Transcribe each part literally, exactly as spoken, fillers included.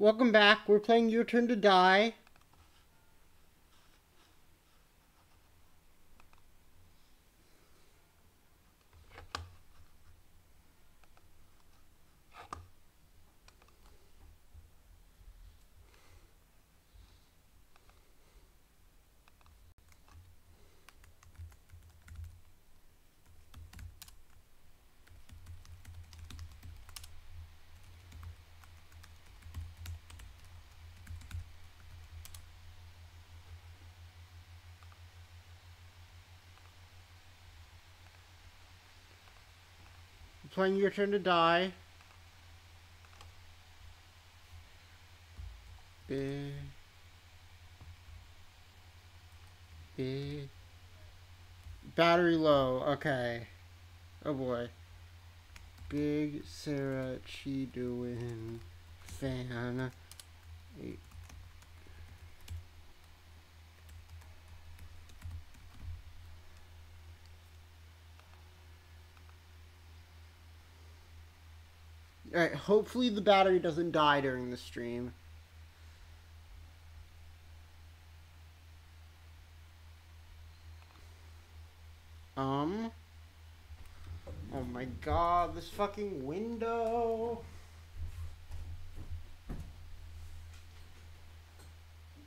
Welcome back. We're playing Your Turn to Die. Playing Your Turn to Die. Big, big. Battery low. Okay. Oh boy. Big Sara Chidouin fan. Eight. Alright, hopefully the battery doesn't die during the stream. Um. Oh my god, this fucking window.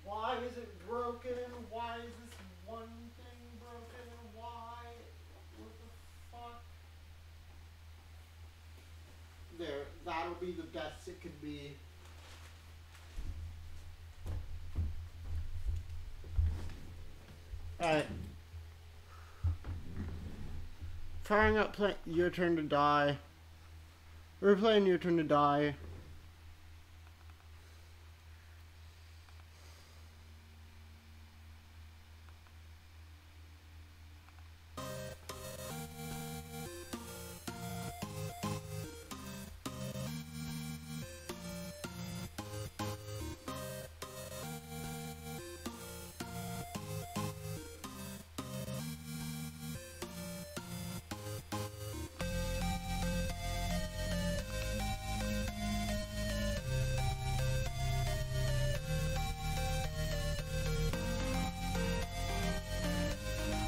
Why is it broken? Why is this one thing broken? Why? What the fuck? There. That'll be the best it could be. Alright. Trying up play Your Turn to Die. We're playing Your Turn to Die.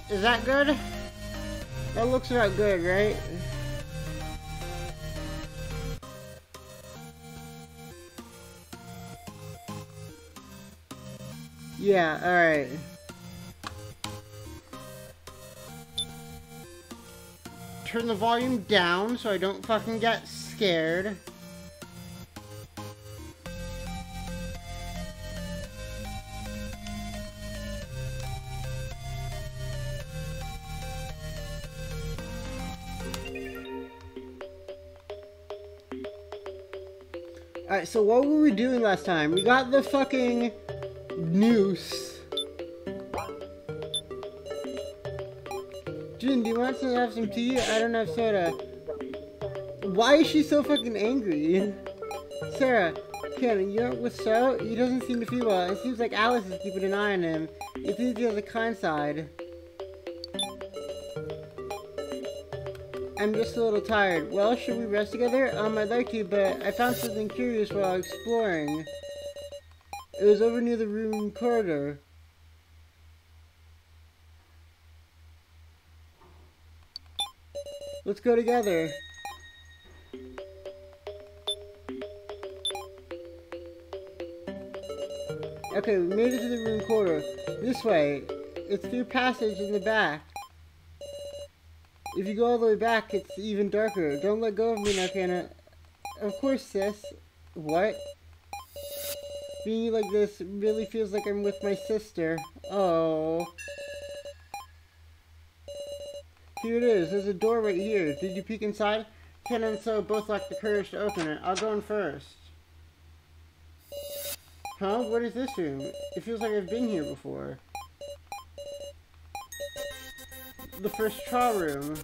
Is that good? That looks about good, right? Yeah, alright. Turn the volume down so I don't fucking get scared. Alright, so what were we doing last time? We got the fucking noose. Jin, do you want to have some tea? I don't have soda. Why is she so fucking angry? Sara, Ken, you know what's so? He doesn't seem to feel well. It seems like Alice is keeping an eye on him. It's easy on the kind side. I'm just a little tired. Well, should we rest together? Um, I'd like to, but I found something curious while exploring. It was over near the room corridor. Let's go together. Okay, we made it to the room corridor. This way. It's through passage in the back. If you go all the way back, it's even darker. Don't let go of me now, Kana. Of course, sis. What? Being like this really feels like I'm with my sister. Oh. Here it is. There's a door right here. Did you peek inside? Kana and So both lack the courage to open it. I'll go in first. Huh? What is this room? It feels like I've been here before. The first trial room.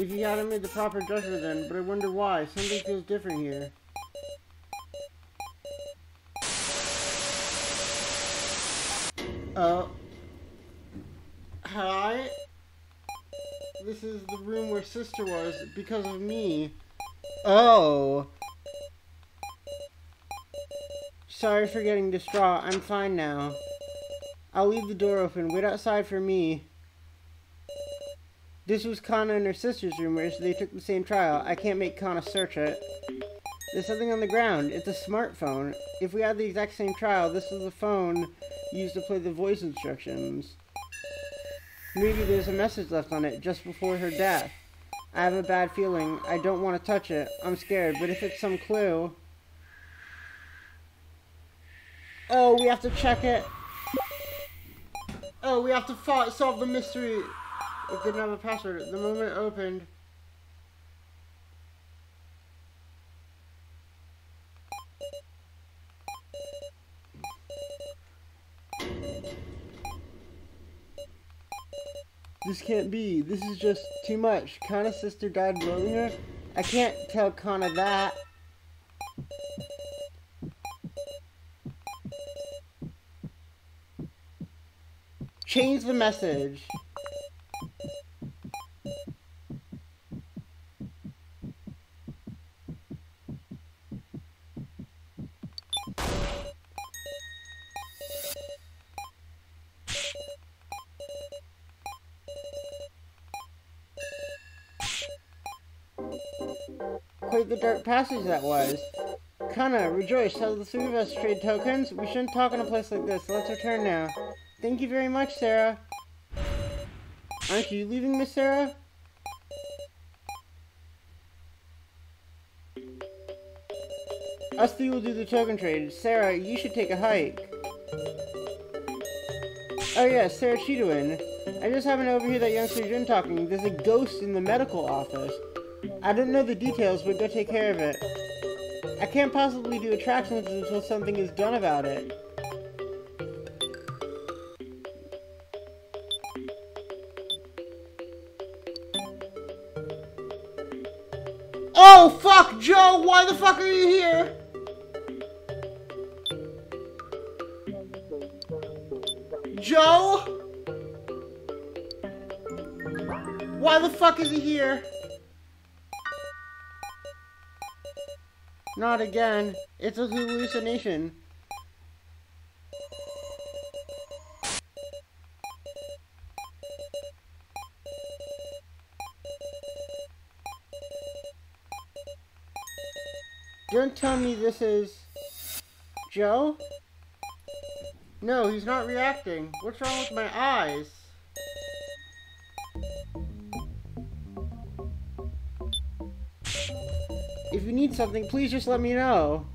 If you hadn't made the proper judgment then, but I wonder why. Something feels different here. Oh. Hi? This is the room where sister was because of me. Oh. Sorry for getting distraught. I'm fine now. I'll leave the door open. Wait outside for me. This was Kana and her sister's room, where they took the same trial. I can't make Kana search it. There's something on the ground. It's a smartphone. If we had the exact same trial, this is the phone used to play the voice instructions. Maybe there's a message left on it just before her death. I have a bad feeling. I don't want to touch it. I'm scared, but if it's some clue... Oh, we have to check it. Oh, we have to fo- solve the mystery. It didn't have a password. The moment it opened... This can't be. This is just too much. Kana's sister died earlier. I can't tell Kana that. Change the message. Quite the dark passage that was. Kana, rejoice. How the three of us trade tokens? We shouldn't talk in a place like this. Let's return now. Thank you very much, Sarah. Aren't you leaving, Miss Sarah? Us three will do the token trade. Sarah, you should take a hike. Oh yeah, Sara Chidouin. I just happened to overhear that young surgeon talking. There's a ghost in the medical office. I don't know the details, but go take care of it. I can't possibly do attractions until something is done about it. Oh, fuck, Joe! Why the fuck are you here? Joe? Why the fuck is he here? Not again. It's a hallucination. Don't tell me this is... Joe? No, he's not reacting. What's wrong with my eyes? If you need something, please just let me know.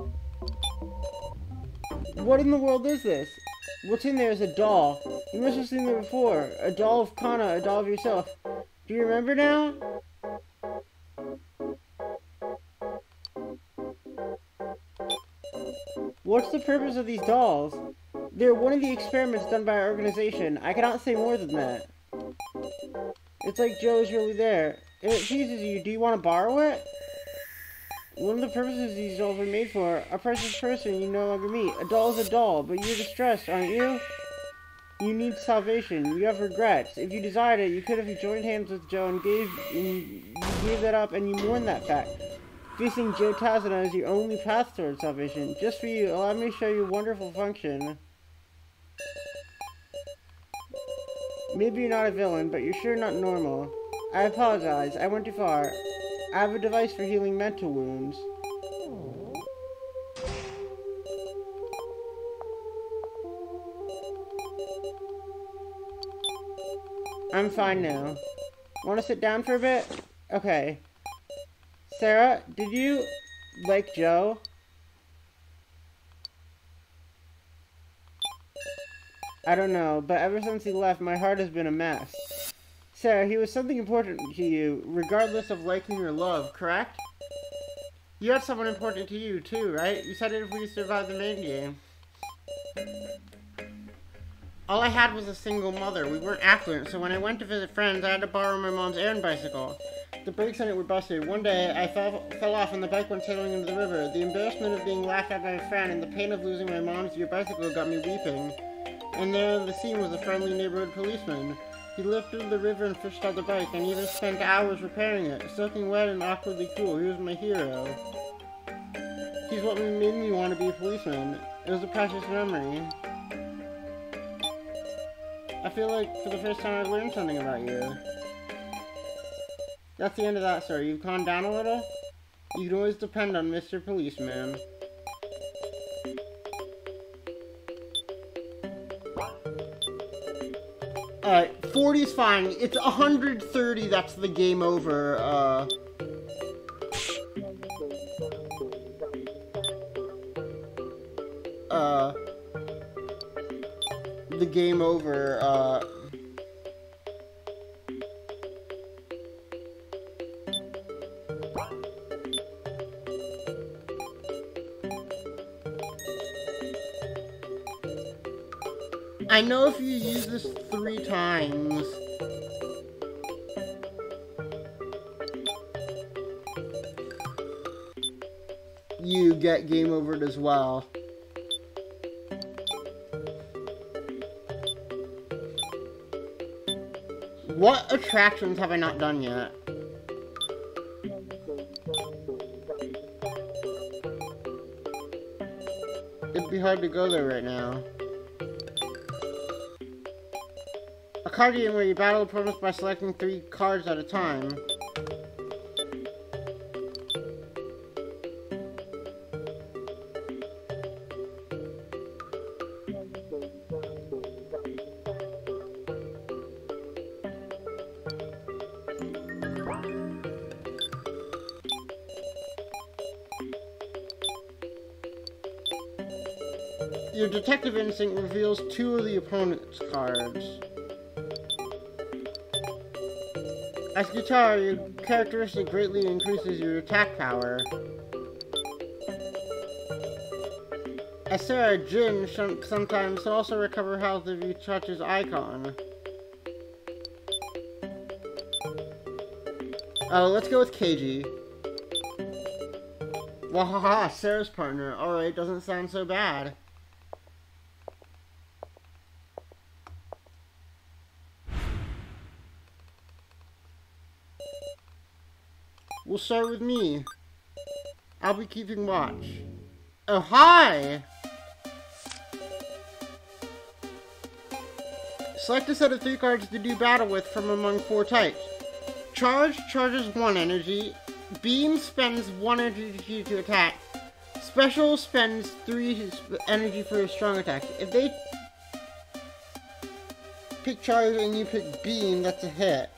What in the world is this? What's in there is a doll. You must have seen there before. A doll of Kana, a doll of yourself. Do you remember now? What's the purpose of these dolls? They're one of the experiments done by our organization. I cannot say more than that. It's like Joe's really there. If it pleases you, do you want to borrow it? One of the purposes these dolls were made for, a precious person you no longer meet. A doll is a doll, but you're distressed, aren't you? You need salvation. You have regrets. If you desired it, you could have joined hands with Joe and gave, and gave that up, and you mourn that fact. Facing Joe Tazuna is your only path towards salvation. Just for you, allow me to show you a wonderful function. Maybe you're not a villain, but you're sure not normal. I apologize. I went too far. I have a device for healing mental wounds. I'm fine now. Want to sit down for a bit? Okay. Sarah, did you like Joe? I don't know, but ever since he left, my heart has been a mess. Sarah, he was something important to you, regardless of liking or love, correct? You had someone important to you, too, right? You said it if we survived the main game. All I had was a single mother. We weren't affluent, so when I went to visit friends, I had to borrow my mom's errand bicycle. The brakes on it were busted. One day, I fell, fell off on the bike when sailing into the river. The embarrassment of being laughed at by a friend and the pain of losing my mom's your bicycle got me weeping. And there on the scene was a friendly neighborhood policeman. He lifted the river and fished out the bike, and even spent hours repairing it, soaking wet and awkwardly cool. He was my hero. He's what made me want to be a policeman. It was a precious memory. I feel like for the first time I've learned something about you. That's the end of that story. You've calmed down a little? You can always depend on Mister Policeman. Alright, forty's fine. It's one hundred thirty, that's the game over. Uh... Uh... The game over, uh... I know if you use this three times... you get game overed as well. What attractions have I not done yet? It'd be hard to go there right now. A card game where you battle opponents by selecting three cards at a time. Your detective instinct reveals two of the opponent's cards. As Q-taro, your characteristic greatly increases your attack power. As Sara, Jin sometimes can also recover health if you touch his icon. Uh, let's go with Keiji. Wahaha, Sara's partner. Alright, doesn't sound so bad. We'll start with me. I'll be keeping watch. Oh, hi! Select a set of three cards to do battle with from among four types. Charge charges one energy. Beam spends one energy to attack. Special spends three energy for a strong attack. If they pick charge and you pick beam, that's a hit.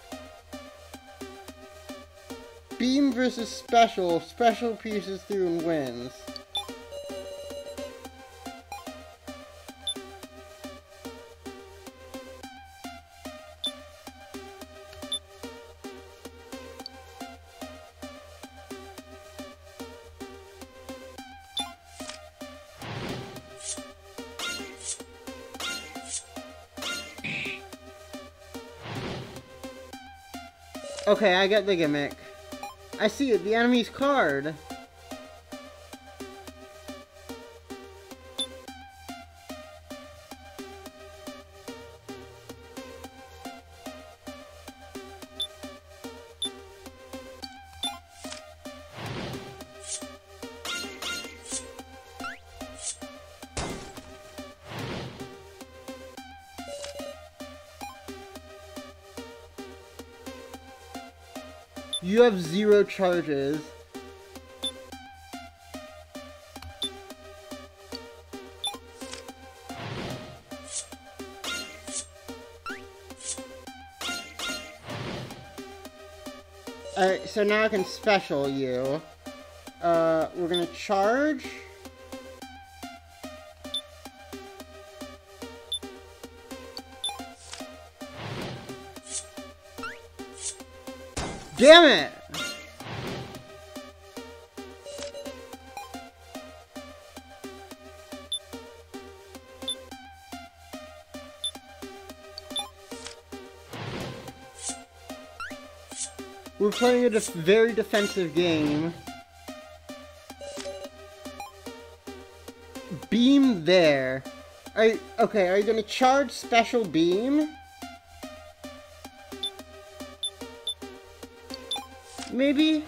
Beam versus special. Special pierces through and wins. Okay, I get the gimmick. I see it, the enemy's card. You have zero charges. Alright, so now I can special you. Uh, we're gonna charge. Damn it! We're playing a def- very defensive game. Beam there. Are you, okay, are you gonna charge special beam? Maybe?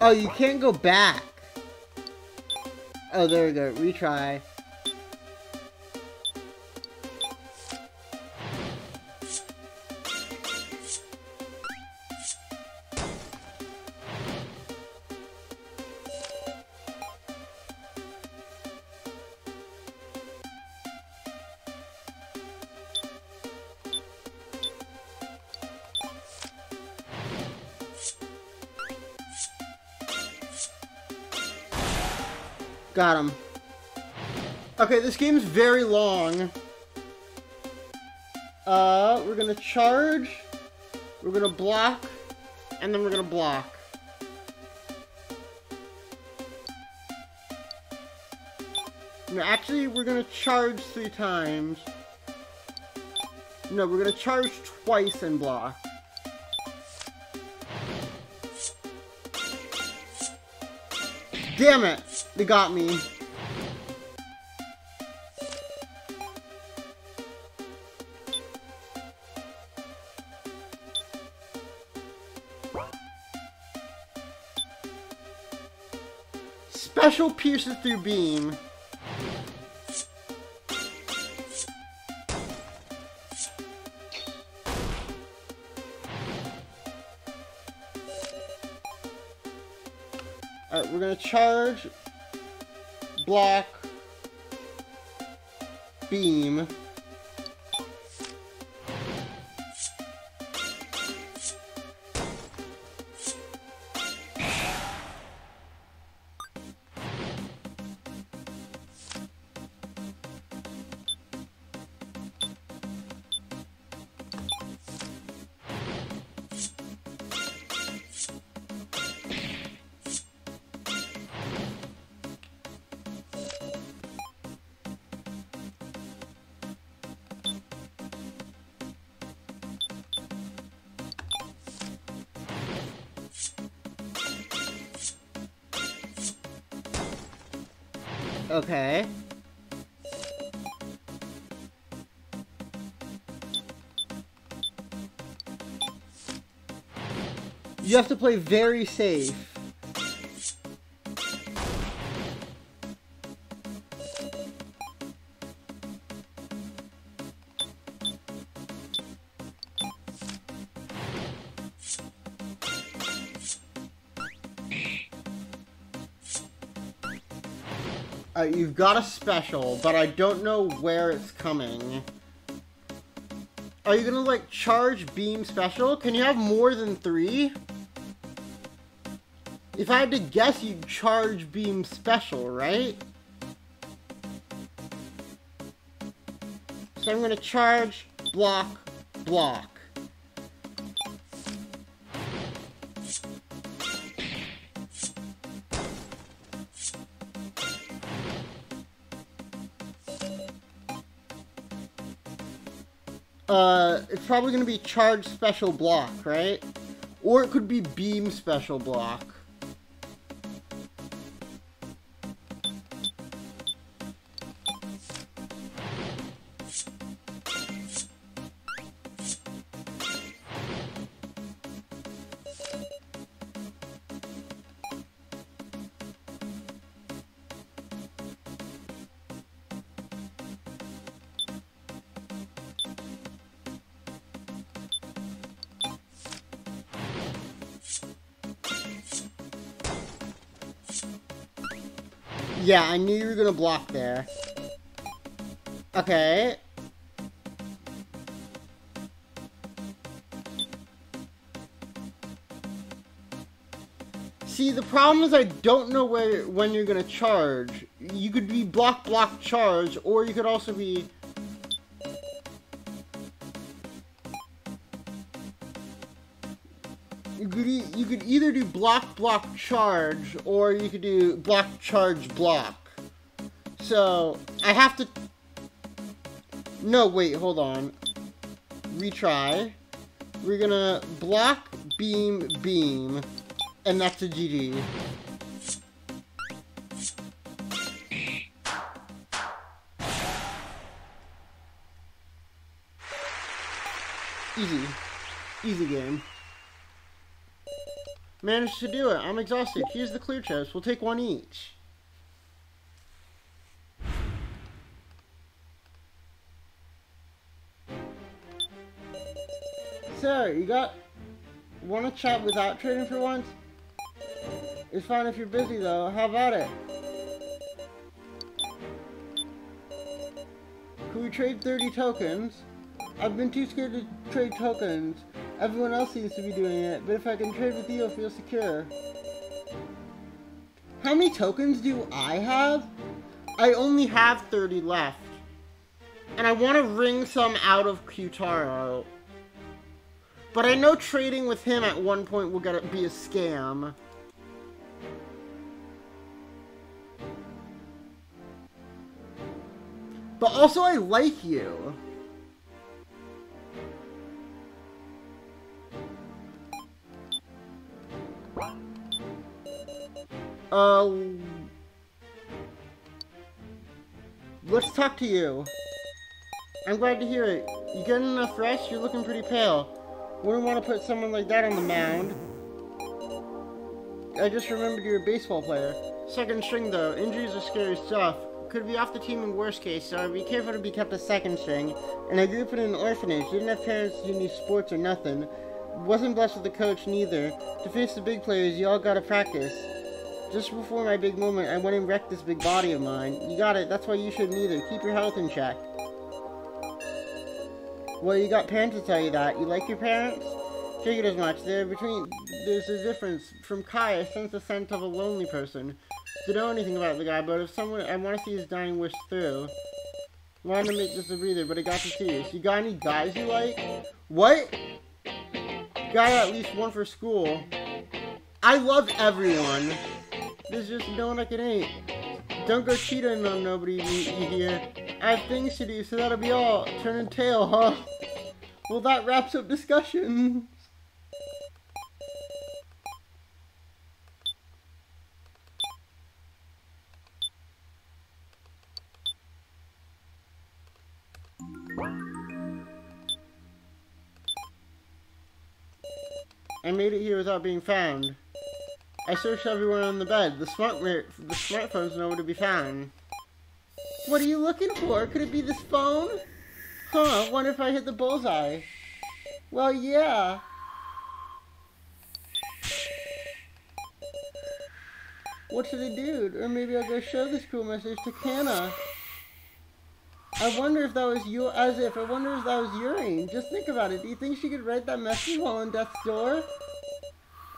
Oh, you can't go back. Oh, there we go. Retry. Got him. Okay, this game's very long. Uh, we're gonna charge, we're gonna block, and then we're gonna block. No, actually, we're gonna charge three times. No, we're gonna charge twice and block. Damn it! They got me. Special pierces through beam. Alright, we're gonna charge. Block. Beam. Okay. You have to play very safe. You've got a special, but I don't know where it's coming. Are you gonna, like, charge beam special? Can you have more than three? If I had to guess, you'd charge beam special, right? So I'm gonna charge, block, block. Uh, it's probably going to be charge special block, right? Or it could be beam special block. Yeah, I knew you were gonna block there. Okay. See, the problem is I don't know where when you're gonna charge. You could be block, block, charge, or you could also be... You could either do block, block, charge, or you could do block, charge, block. So, I have to... No, wait, hold on. Retry. We're gonna block, beam, beam. And that's a G G. Easy. Easy game. Managed to do it. I'm exhausted. Here's the clear chips. We'll take one each. So, you got... want to chat without trading for once? It's fine if you're busy, though. How about it? Can we trade thirty tokens? I've been too scared to trade tokens. Everyone else seems to be doing it, but if I can trade with you, I'll feel secure. How many tokens do I have? I only have thirty left. And I want to wring some out of Q-taro. But I know trading with him at one point will gotta be a scam. But also, I like you. Uh, let's talk to you. I'm glad to hear it. You getting enough rest? You're looking pretty pale. Wouldn't want to put someone like that on the mound. I just remembered you're a baseball player. Second string though. Injuries are scary stuff. Could be off the team in worst case, so be careful to be kept a second string. And I grew up in an orphanage. Didn't have parents who knew sports or nothing. Wasn't blessed with a coach neither. To face the big players, you all gotta practice. Just before my big moment, I went and wrecked this big body of mine. You got it. That's why you shouldn't either. Keep your health in check. Well, you got parents to tell you that. You like your parents? Figured as much. There between, there's a difference. From Kai, I sense the sense of a lonely person. To know anything about the guy, but if someone, I want to see his dying wish through. Wanted to make this a breather, but I got to see this. You got any guys you like? What? Got at least one for school. I love everyone. There's just no one I can eat. Don't go cheating on nobody you hear. I have things to do, so that'll be all. Turn and tail, huh? Well, that wraps up discussions. I made it here without being found. I searched everywhere on the bed. The smart the smartphone's nowhere to be found. What are you looking for? Could it be this phone? Huh, wonder if I hit the bullseye. Well, yeah. What should I do? Or maybe I'll go show this cool message to Kana. I wonder if that was you, as if, I wonder if that was Yuri. Just think about it. Do you think she could write that message while in death's door?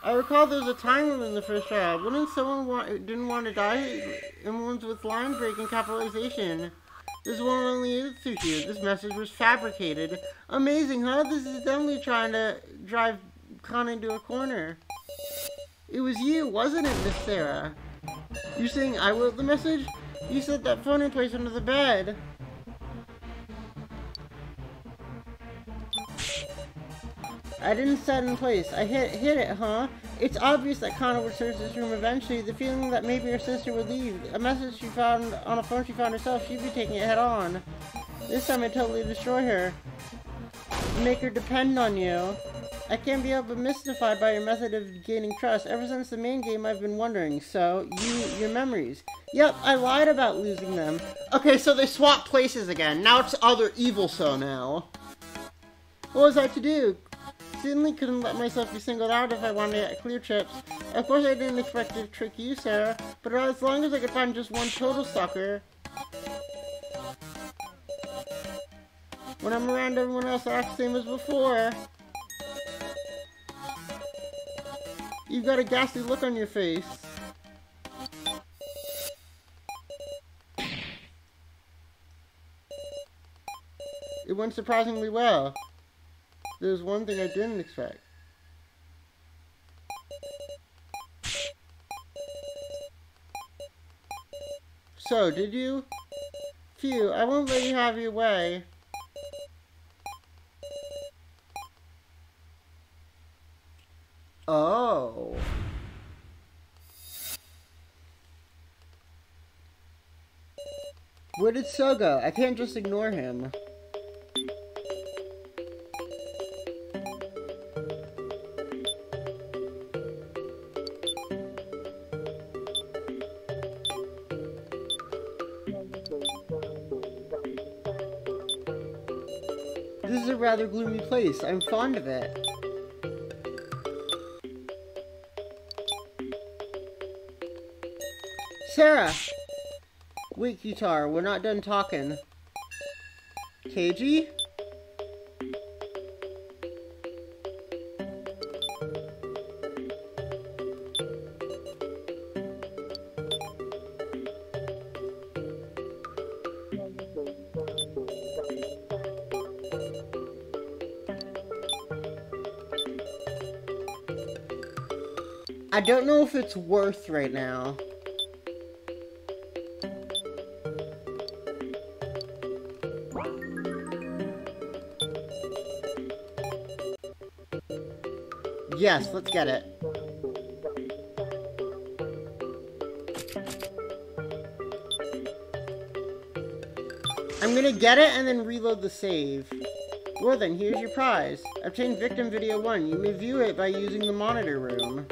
I recall there was a time limit in the first trial. Wouldn't someone want, didn't want to die? And ones with line break and capitalization. This one only is Tsukiya. This message was fabricated. Amazing, huh? This is definitely trying to drive Kana into a corner. It was you, wasn't it, Miss Sarah? You saying I wrote the message? You set that phone in place under the bed. I didn't set in place. I hit hit it, huh? It's obvious that Kana would search this room eventually. The feeling that maybe her sister would leave. A message she found on a phone she found herself, she'd be taking it head on. This time I'd totally destroy her. Make her depend on you. I can't be helped but mystified by your method of gaining trust. Ever since the main game, I've been wondering. So, you, your memories. Yep, I lied about losing them. Okay, so they swapped places again. Now it's other evil so now. What was I to do? Certainly couldn't let myself be singled out if I wanted to get clear chips. Of course I didn't expect to trick you, Sarah, but as long as I could find just one total sucker. When I'm around everyone else, I act the same as before. You've got a ghastly look on your face. It went surprisingly well. There's one thing I didn't expect. So, did you? Phew, I won't let you have your way. Oh. Where did So go? I can't just ignore him. This is a rather gloomy place. I'm fond of it. Sara! Wait, Q-taro, we're not done talking. Keiji? I don't know if it's worth right now. Yes, let's get it. I'm gonna get it and then reload the save. Well then, here's your prize. Obtain Victim Video one. You may view it by using the monitor room.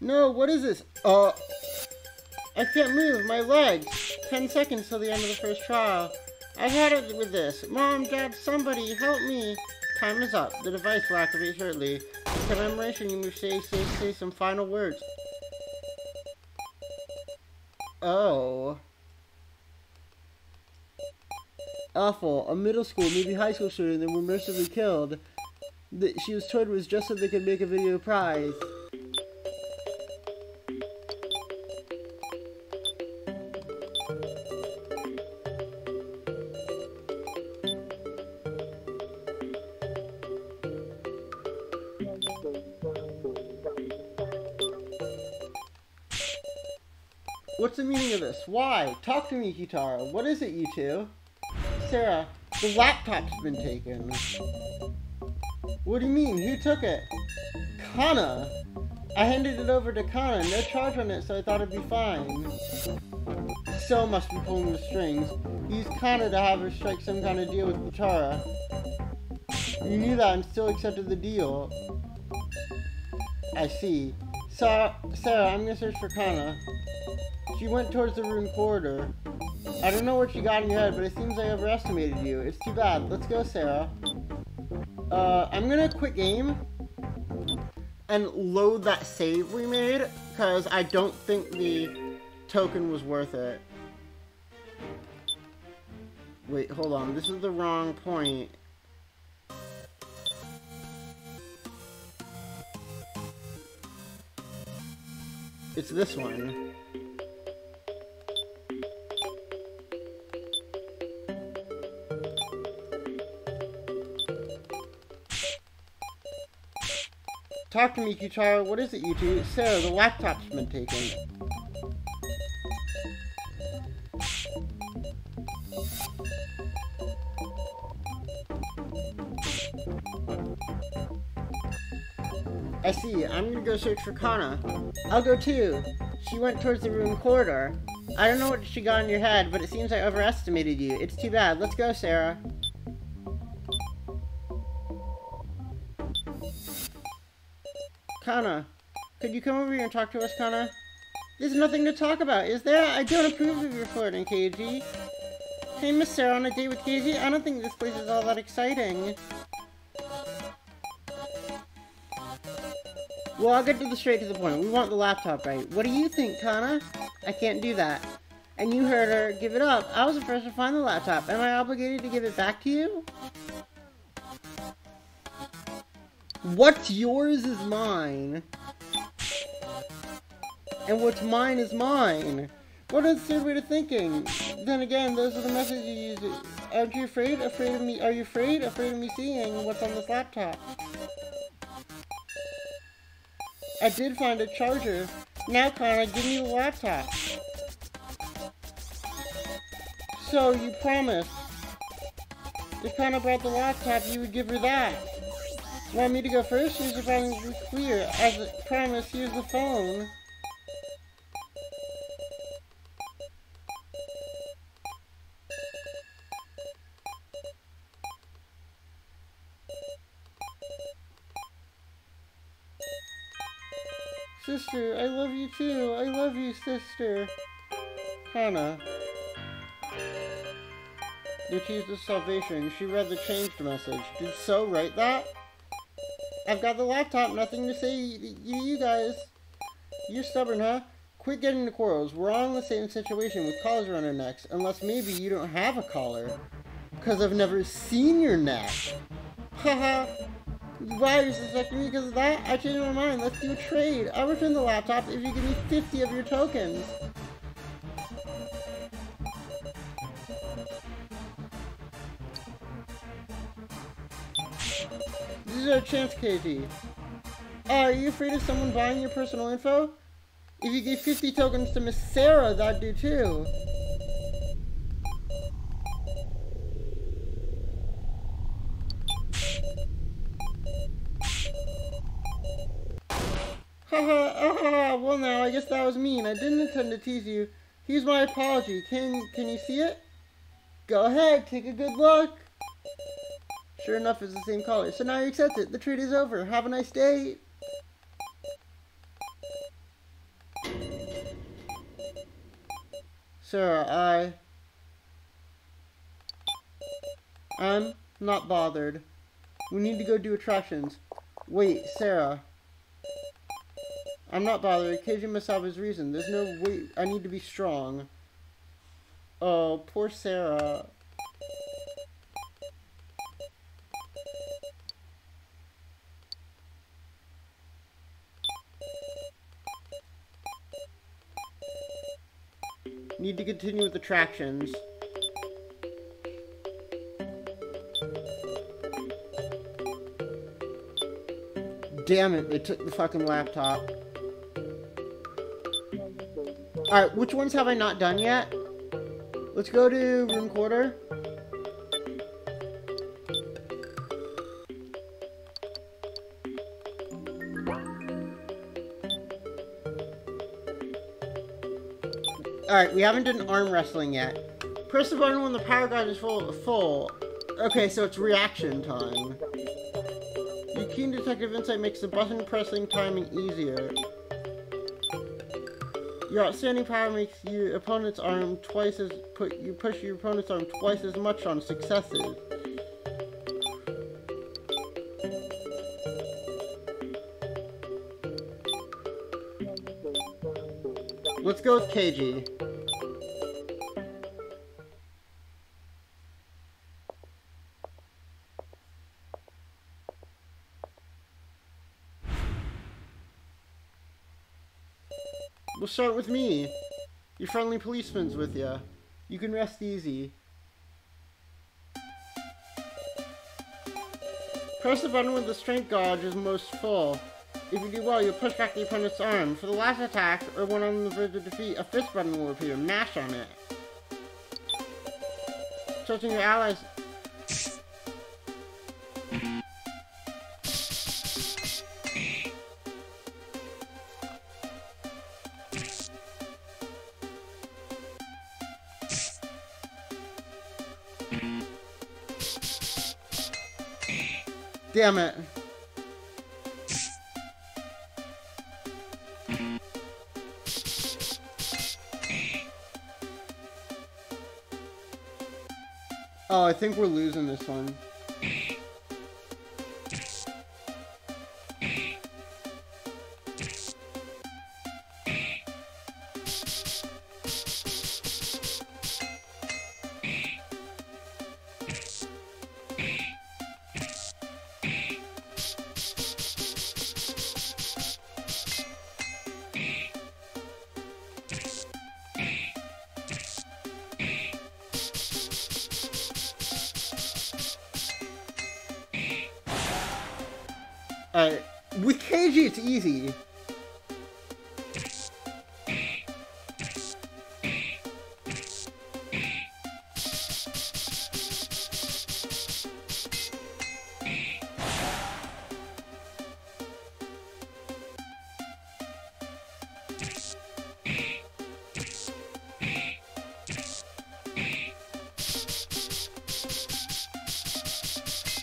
No, what is this? Uh, I can't move my legs. Ten seconds till the end of the first trial. I've had it with this. Mom, Dad, somebody, help me. Time is up. The device will activate shortly. In commemoration, you must say, say, say some final words. Oh. Awful. A middle school, maybe high school student, that were mercifully killed. The, she was told it was just so they could make a video prize. What's the meaning of this? Why? Talk to me, Q-taro. What is it, you two? Sara, the laptop's been taken. What do you mean? Who took it? Kana! I handed it over to Kana. No charge on it, so I thought it'd be fine. So must be pulling the strings. He used Kana to have her strike some kind of deal with Q-taro. You knew that and still accepted the deal. I see. Sara, Sara, I'm gonna search for Kana. She went towards the room corridor. I don't know what you got in your head, but it seems I overestimated you. It's too bad. Let's go, Sara. Uh, I'm gonna quit game and load that save we made, because I don't think the token was worth it. Wait, hold on. This is the wrong point. It's this one. Talk to me, Q-taro. What is it, you two? Sara, the laptop's been taken. I see. I'm gonna go search for Kana. I'll go too. She went towards the room corridor. I don't know what she got in your head, but it seems I overestimated you. It's too bad. Let's go, Sara. Kana, could you come over here and talk to us, Kana? There's nothing to talk about, is there? I don't approve of your flirting, Keiji. Hey, Miss Sara, on a date with Keiji? I don't think this place is all that exciting. Well, I'll get to the straight to the point. We want the laptop, right? What do you think, Kana? I can't do that. And you heard her. Give it up. I was the first to find the laptop. Am I obligated to give it back to you? What's yours is mine, and what's mine is mine. What an absurd way of thinking. Then again, those are the messages you use. Aren't you afraid? Afraid of me? Are you afraid? Afraid of me seeing what's on this laptop? I did find a charger. Now, Kana, give me the laptop. So you promised. If Kana brought the laptop, you would give her that. Want me to go first? Here's the problem to be clear. As promised, here's the phone. Sister, I love you too. I love you, sister. Kana. The keys of salvation. She read the changed message. Did Sou write that? I've got the laptop. Nothing to say to you guys. You're stubborn, huh? Quit getting into quarrels. We're all in the same situation with collars around our necks. Unless maybe you don't have a collar. Because I've never seen your neck. Haha. Why are you suspecting me because of that? I changed my mind. Let's do a trade. I'll return the laptop if you give me fifty of your tokens. This is our chance, K T. Uh, are you afraid of someone buying your personal info? If you gave fifty tokens to Miss Sarah, that'd do too. Haha, ah, well now, I guess that was mean. I didn't intend to tease you. Here's my apology. Can can you see it? Go ahead, take a good look. Sure enough, it's the same collar. So now you accept it. The trade is over. Have a nice day. Sarah, I... I'm not bothered. We need to go do attractions. Wait, Sarah. I'm not bothered. Keiji must have his reason. There's no way. I need to be strong. Oh, poor Sarah. Need to continue with attractions. Damn it, they took the fucking laptop. Alright, which ones have I not done yet? Let's go to room quarter. Alright, we haven't done arm wrestling yet. Press the button when the power guide is full. full. Okay, so it's reaction time. Your keen detective insight makes the button pressing timing easier. Your outstanding power makes your opponent's arm twice as put you push your opponent's arm twice as much on successes. Let's go with Keiji. We'll start with me. Your friendly policeman's with ya. You can rest easy. Press the button when the strength gauge is most full. If you do well, you'll push back the opponent's arm. For the last attack, or when on the verge of defeat, a fist button will appear. Mash on it. Touching your allies... Damn it. Oh, I think we're losing this one. Alright, with Keiji it's easy.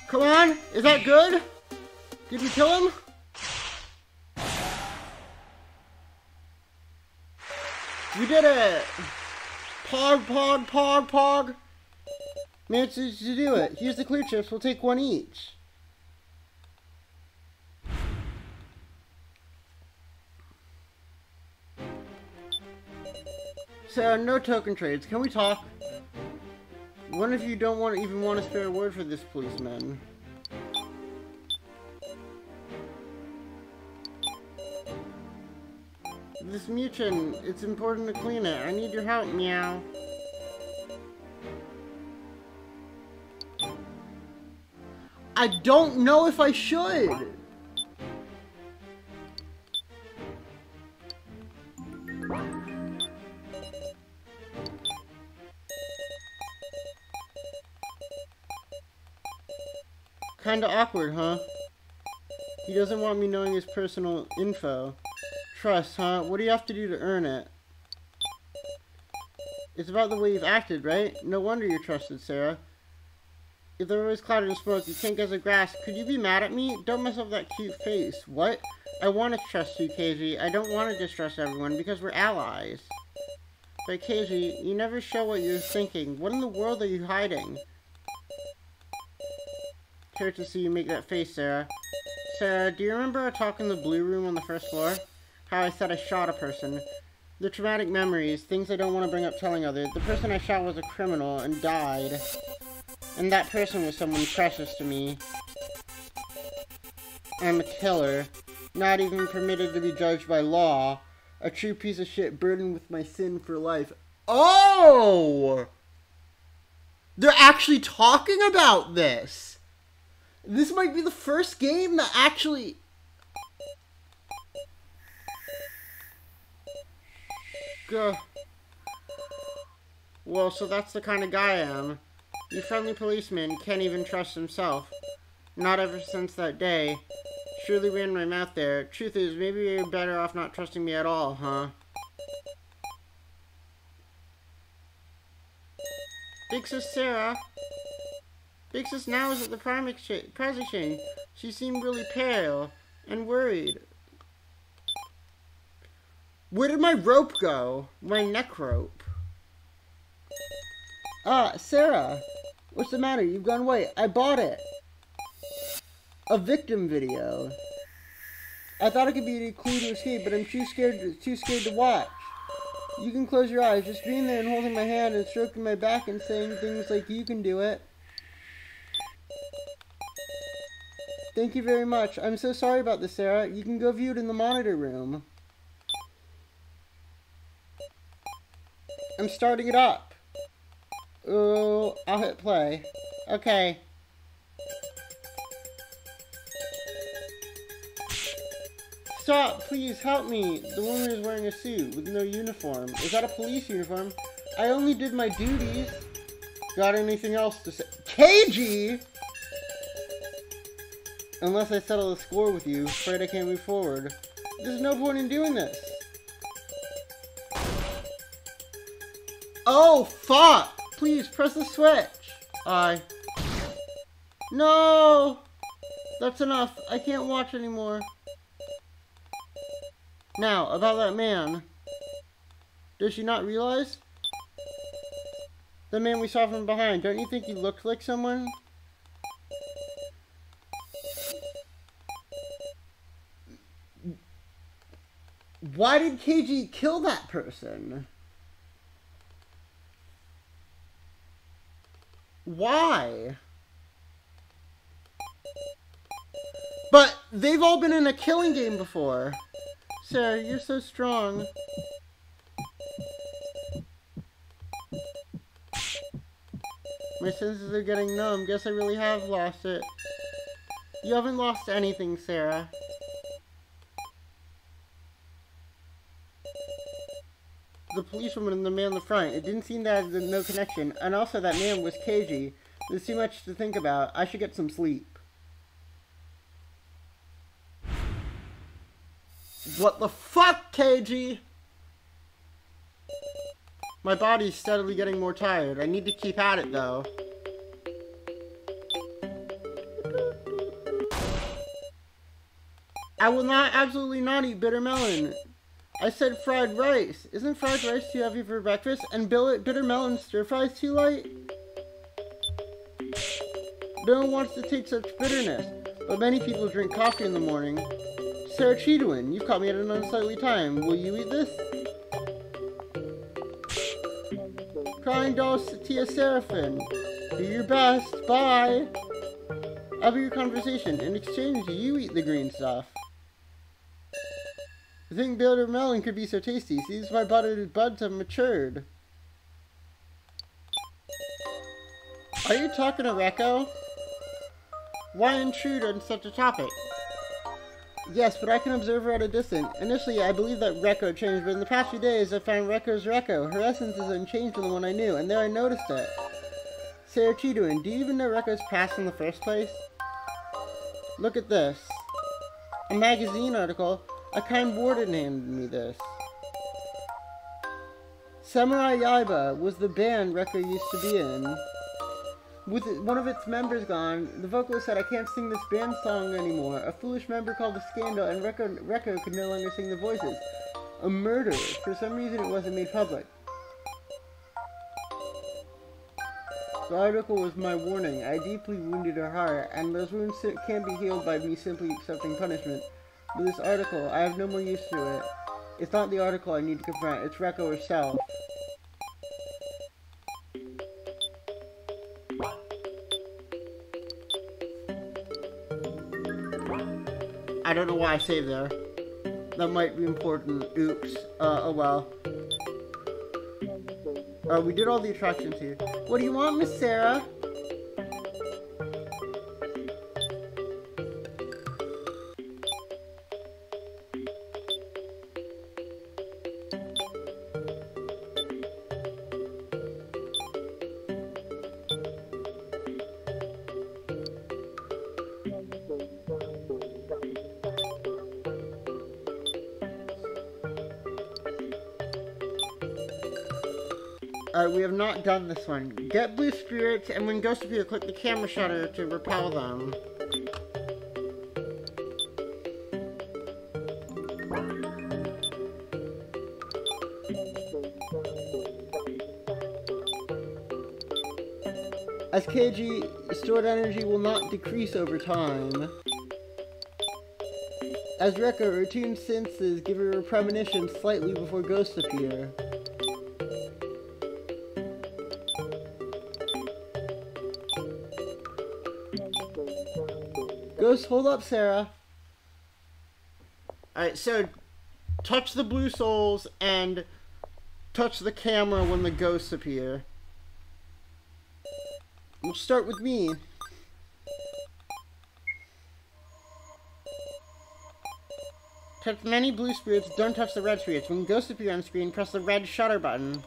Come on, is that good? Did we kill him? We did it! Pog, pog, pog, pog! Managed to do it. Here's the clear chips. We'll take one each. So, no token trades. Can we talk? One of you don't want even want to spare a word for this policeman. This mutant, it's important to clean it. I need your help, meow. I don't know if I should! Kinda awkward, huh? He doesn't want me knowing his personal info. Trust, huh? What do you have to do to earn it? It's about the way you've acted, right? No wonder you're trusted, Sarah. If there was cloud and smoke, you can't guess a grasp. Could you be mad at me? Don't mess up that cute face. What? I want to trust you, Keiji. I don't want to distrust everyone because we're allies. But Keiji, you never show what you're thinking. What in the world are you hiding? Care to see you make that face, Sarah. Sarah, do you remember our talk in the blue room on the first floor? How I said I shot a person. The traumatic memories, things I don't want to bring up telling others. The person I shot was a criminal and died. And that person was someone precious to me. I'm a killer. Not even permitted to be judged by law. A true piece of shit burdened with my sin for life. Oh! They're actually talking about this! This might be the first game that actually... Go. Well, so that's the kind of guy I am. Your friendly policeman can't even trust himself. Not ever since that day. Surely ran my mouth there. Truth is, maybe you're better off not trusting me at all, huh? Big Sis Sarah. Big Sis now is at the prime exchange, prize exchange. She seemed really pale and worried. Where did my rope go? My neck rope. Ah, Sarah. What's the matter? You've gone away. I bought it. A victim video. I thought it could be a clue to escape, but I'm too scared to, too scared to watch. You can close your eyes. Just being there and holding my hand and stroking my back and saying things like, you can do it. Thank you very much. I'm so sorry about this, Sarah. You can go view it in the monitor room. I'm starting it up. Ooh, I'll hit play. Okay. Stop, please help me. The woman is wearing a suit with no uniform. Is that a police uniform? I only did my duties. Got anything else to say? K G! Unless I settle the score with you, afraid I can't move forward. There's no point in doing this. Oh, fuck! Please, press the switch! I... No! That's enough. I can't watch anymore. Now, about that man. Does she not realize? The man we saw from behind. Don't you think he looked like someone? Why did K G kill that person? Why? But they've all been in a killing game before. Sarah, you're so strong. My senses are getting numb. Guess I really have lost it. You haven't lost anything, Sarah. The policewoman and the man in the front. It didn't seem to have no connection. And also that man was K G. There's too much to think about. I should get some sleep. What the fuck, K G? My body's steadily getting more tired. I need to keep at it, though. I will not, absolutely not eat bitter melon. I said fried rice. Isn't fried rice too heavy for breakfast? And bitter melon stir fries too light? No one wants to take such bitterness, but many people drink coffee in the morning. Sara Chidouin, you've caught me at an unsightly time. Will you eat this? Crying doll Satia Seraphin, do your best. Bye. Have your conversation. In exchange, you eat the green stuff. I think bitter melon could be so tasty. See, my buttered buds have matured. Are you talking to Reko? Why intrude on such a topic? Yes, but I can observe her at a distance. Initially, I believe that Reko changed, but in the past few days, I found Reko's Reko. Her essence is unchanged from the one I knew, and there I noticed it. Sara Chidouin, do you even know Reko's past in the first place? Look at this. A magazine article. A kind warden handed me this. Samurai Yaiba was the band Reko used to be in. With one of its members gone, the vocalist said, I can't sing this band song anymore. A foolish member called a scandal, and Reko, Reko could no longer sing the voices. A murder. For some reason, it wasn't made public. The article was my warning. I deeply wounded her heart, and those wounds can't be healed by me simply accepting punishment. But this article, I have no more use to it. It's not the article I need to confront, it's Reko herself. I don't know why I saved there. That might be important. Oops. Uh, oh well. Uh, we did all the attractions here. What do you want, Miss Sara? Uh, we have not done this one. Get blue spirits, and when ghost appear, click the camera shutter to repel them. As K G, stored energy will not decrease over time. As Reko, routine senses give her a premonition slightly before ghosts appear. Ghost, hold up, Sara. Alright, so touch the blue souls and touch the camera when the ghosts appear. We'll start with me. Touch many blue spirits, don't touch the red spirits. When ghosts appear on screen, press the red shutter button.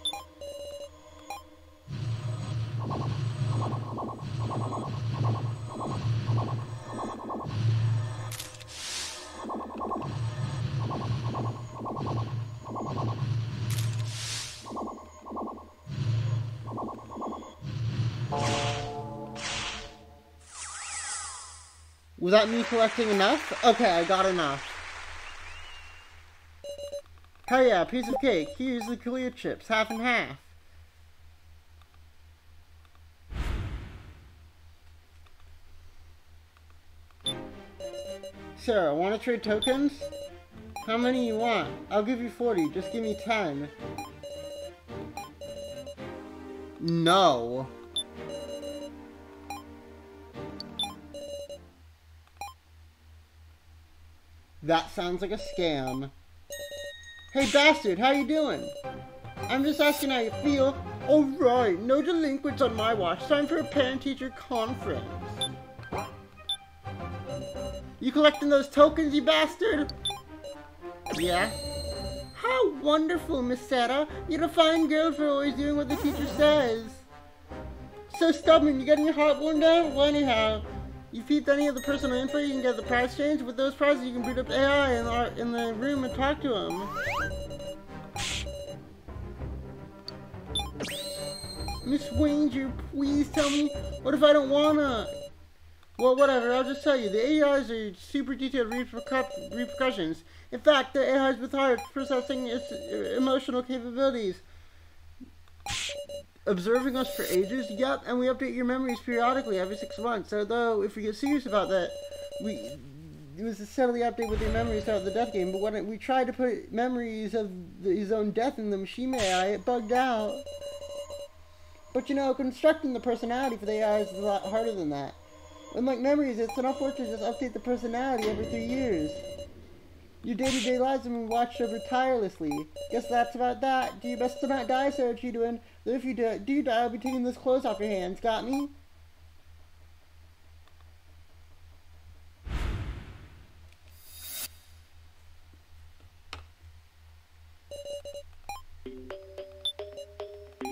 Was that me collecting enough? Okay, I got enough. Hell yeah, piece of cake. Here's the clear chips, half and half. Sara, wanna trade tokens? How many you want? I'll give you forty, just give me ten. No. That sounds like a scam. Hey bastard, how you doing? I'm just asking how you feel. Alright, no delinquents on my watch. Time for a parent-teacher conference. You collecting those tokens, you bastard? Yeah. How wonderful, Miss Sara. You're a fine girl for always doing what the teacher says. So stubborn, you getting your heart worn down? Well, anyhow. You feed any of the personal info, you can get the prize change. With those prizes, you can boot up A I in our, in the room and talk to him. Miss Ranger, please tell me. What if I don't wanna? Well, whatever, I'll just tell you, the A Is are super detailed repercu repercussions. In fact, they're A Is with higher processing its emotional capabilities. Observing us for ages? Yep, and we update your memories periodically every six months. Although, if we get serious about that, we... It was a subtly update with your memories throughout the death game, but when it, we tried to put memories of the, his own death in the Mishima A I, it bugged out. But you know, constructing the personality for the A I is a lot harder than that. Unlike memories, it's enough work to just update the personality every three years. Your day-to-day lives have been watched over tirelessly. Guess that's about that. Do your best to not die, Sara Chidouin. Though if you do, do die, I'll be taking this clothes off your hands. Got me?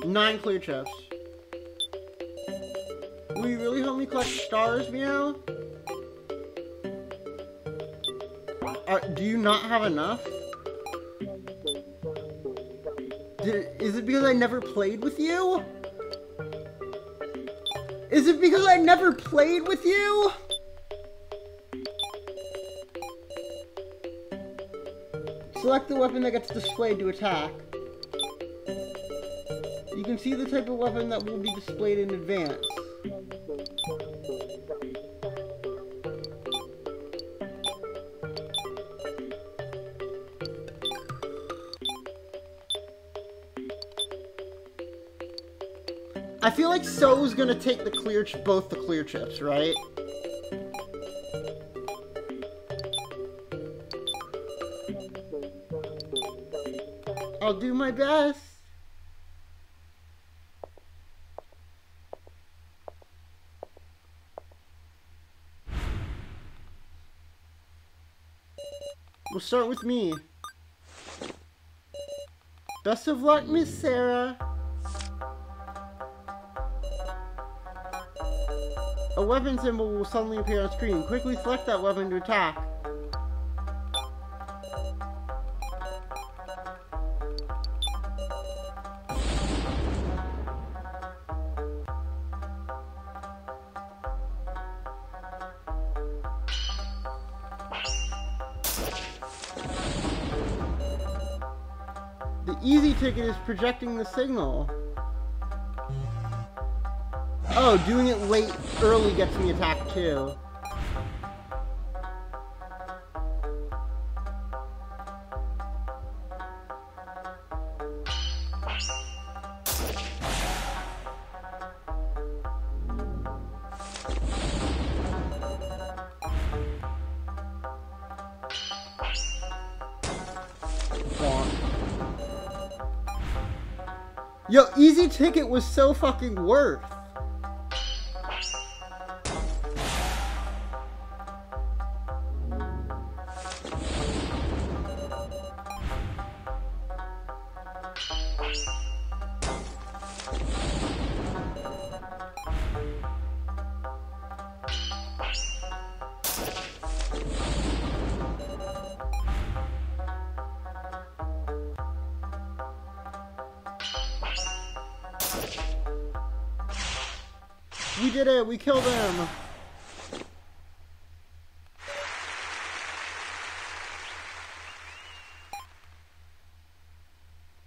Nine clear chips. Will you really help me collect stars, Meow? Uh, do you not have enough? Did, is it because I never played with you? Is it because I never played with you? Select the weapon that gets displayed to attack. You can see the type of weapon that will be displayed in advance. I feel like So's gonna take the clear ch- both the clear chips, right? I'll do my best. We'll start with me. Best of luck, Miss Sarah. A weapon symbol will suddenly appear on screen. Quickly select that weapon to attack. Ticket is projecting the signal. Oh, doing it late early gets me attacked too. Yo, easy ticket was so fucking worth. We did it! We killed him!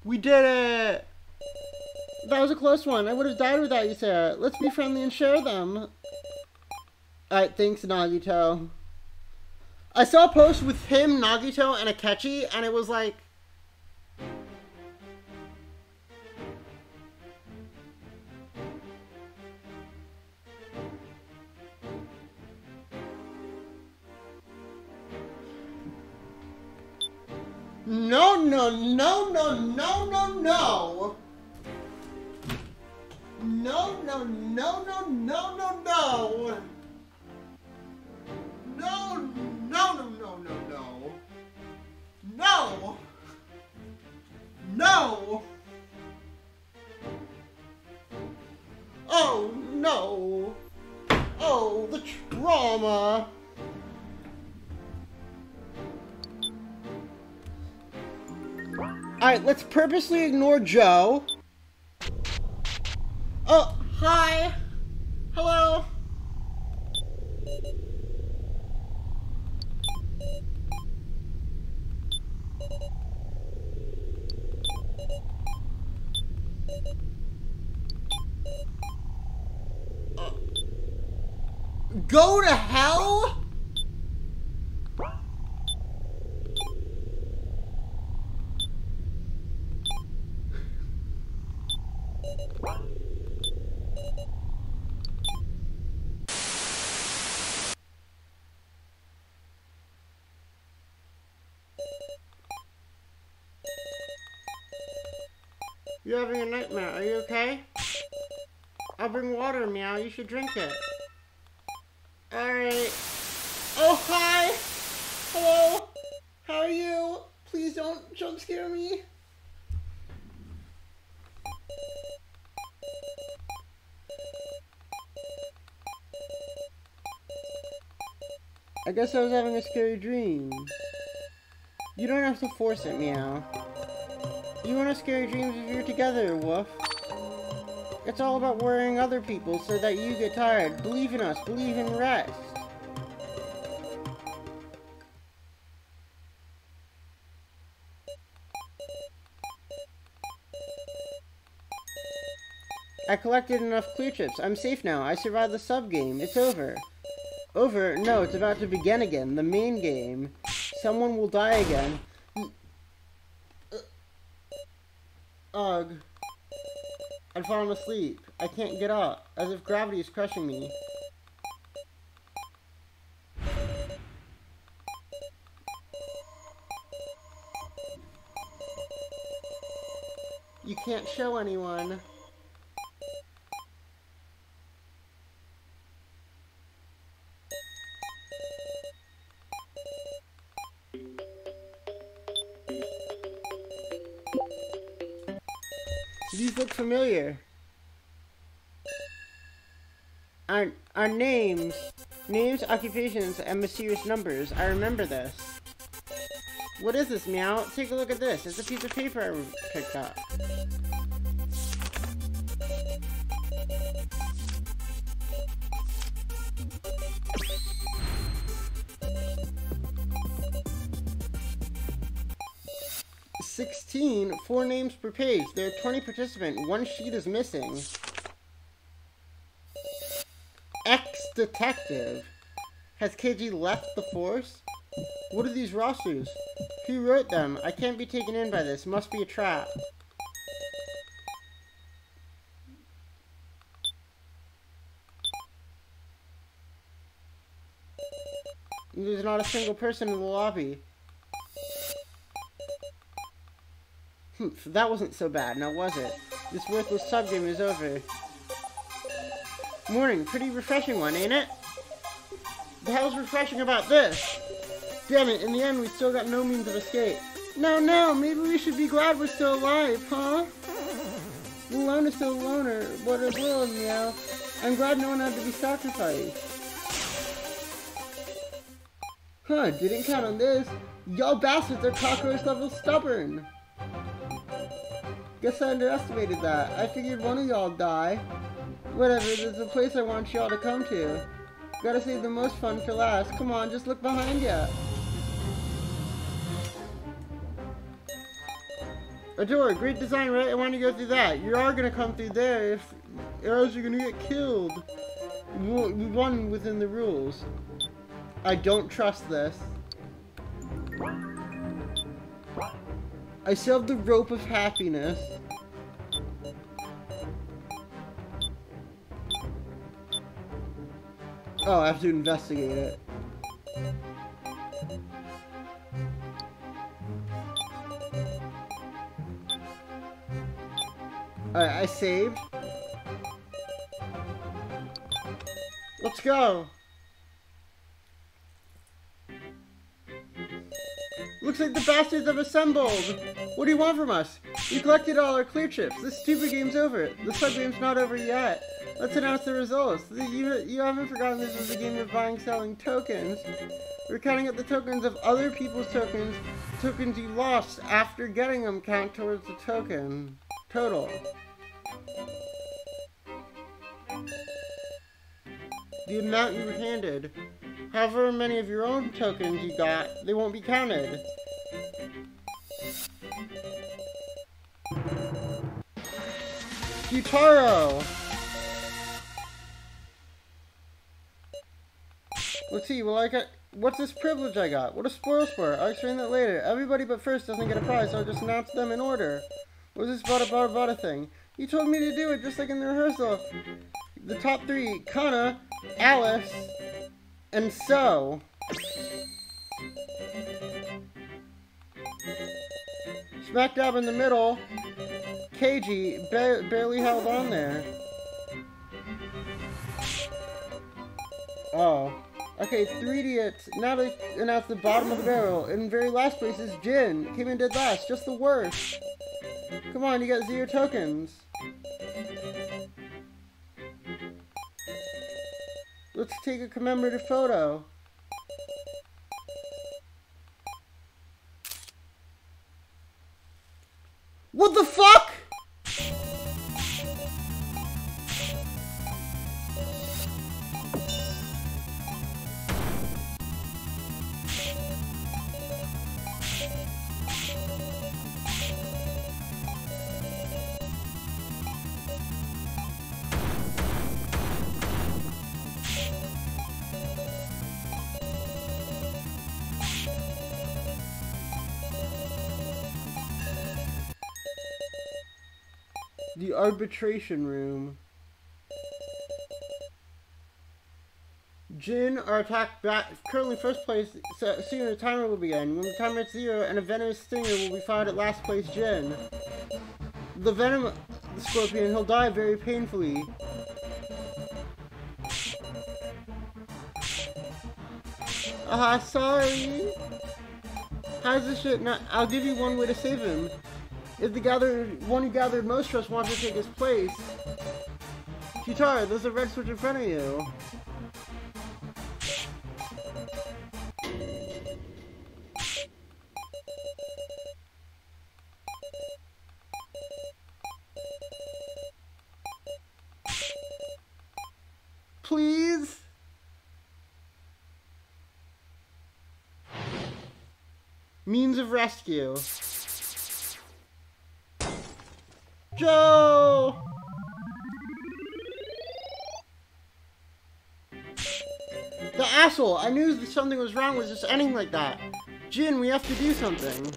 We did it! That was a close one. I would have died without you, Sarah. Let's be friendly and share them. Alright, thanks, Nagito. I saw a post with him, Nagito, and Akechi, and it was like... No, no, no, no, no, no, no. No, no, no, no, no, no, no. No, no, no, no, no, no. No. No. Oh, no. Oh, the trauma. Alright, let's purposely ignore Joe. Oh, hi! Hello! Go to hell? You're having a nightmare, are you okay? I'll bring water, Meow, you should drink it. Alright. Oh, hi! Hello! How are you? Please don't jump scare me. I guess I was having a scary dream. You don't have to force it, Meow. You won't have scary dreams if you're together, Woof. It's all about worrying other people so that you get tired. Believe in us. Believe in rest. I collected enough clue chips. I'm safe now. I survived the sub-game. It's over. Over? No, it's about to begin again. The main game. Someone will die again. Ugh. I'd fallen asleep. I can't get up, as if gravity is crushing me. You can't show anyone. These look familiar. Our, our names, names, occupations, and mysterious numbers. I remember this. What is this, Meow? Take a look at this. It's a piece of paper I picked up. sixteen, four names per page. There are twenty participants. One sheet is missing. Ex-detective. Has K G left the force? What are these rosters? Who wrote them? I can't be taken in by this. Must be a trap. There's not a single person in the lobby. Humph, that wasn't so bad, now was it? This worthless subgame is over. Morning, pretty refreshing one, ain't it? The hell's refreshing about this? Damn it, in the end we still got no means of escape. No, no, maybe we should be glad we're still alive, huh? The loner still a loner, what a blow, Meow. I'm glad no one had to be sacrificed. Huh, didn't count on this. Y'all bastards are cockroach level stubborn. Guess I underestimated that. I figured one of y'all die. Whatever, there's a place I want y'all to come to. Gotta save the most fun for last. Come on, just look behind ya. A door, great design, right? I want to go through that. You are gonna come through there if arrows are gonna get killed. We won within the rules. I don't trust this. I still have the rope of happiness. Oh, I have to investigate it. Alright, I saved. Let's go! Looks like the bastards have assembled! What do you want from us? We collected all our clear chips. This stupid game's over. The sub-game's not over yet. Let's announce the results. You, you haven't forgotten this was a game of buying, selling tokens. We're counting up the tokens of other people's tokens. Tokens you lost after getting them count towards the token total. The amount you were handed. However many of your own tokens you got, they won't be counted. Q-taro! Let's see, well, I got... What's this privilege I got? What a spoil sport. I'll explain that later. Everybody but first doesn't get a prize, so I'll just announce them in order. What was this bada bada bada thing? You told me to do it, just like in the rehearsal. The top three, Kana, Alice, and Sou. Smack dab in the middle. Keiji ba barely held on there. Oh. Okay, three idiots. Now they announced the bottom of the barrel. And in very last place is Jin. Came in dead last. Just the worst. Come on, you got zero tokens. Let's take a commemorative photo. What the fuck? The arbitration room. Jin are attacked back. Currently first place, so soon the timer will begin. When the timer hits zero, and a venomous stinger will be fired at last place Jin. The venom the scorpion, he'll die very painfully. Ah, uh, sorry. How's this shit not? I'll give you one way to save him. If the gathered, one who gathered most trust wants to take his place. Q-taro, there's a red switch in front of you. Please? Means of rescue. Joe! The asshole! I knew that something was wrong with just ending like that. Jin, we have to do something.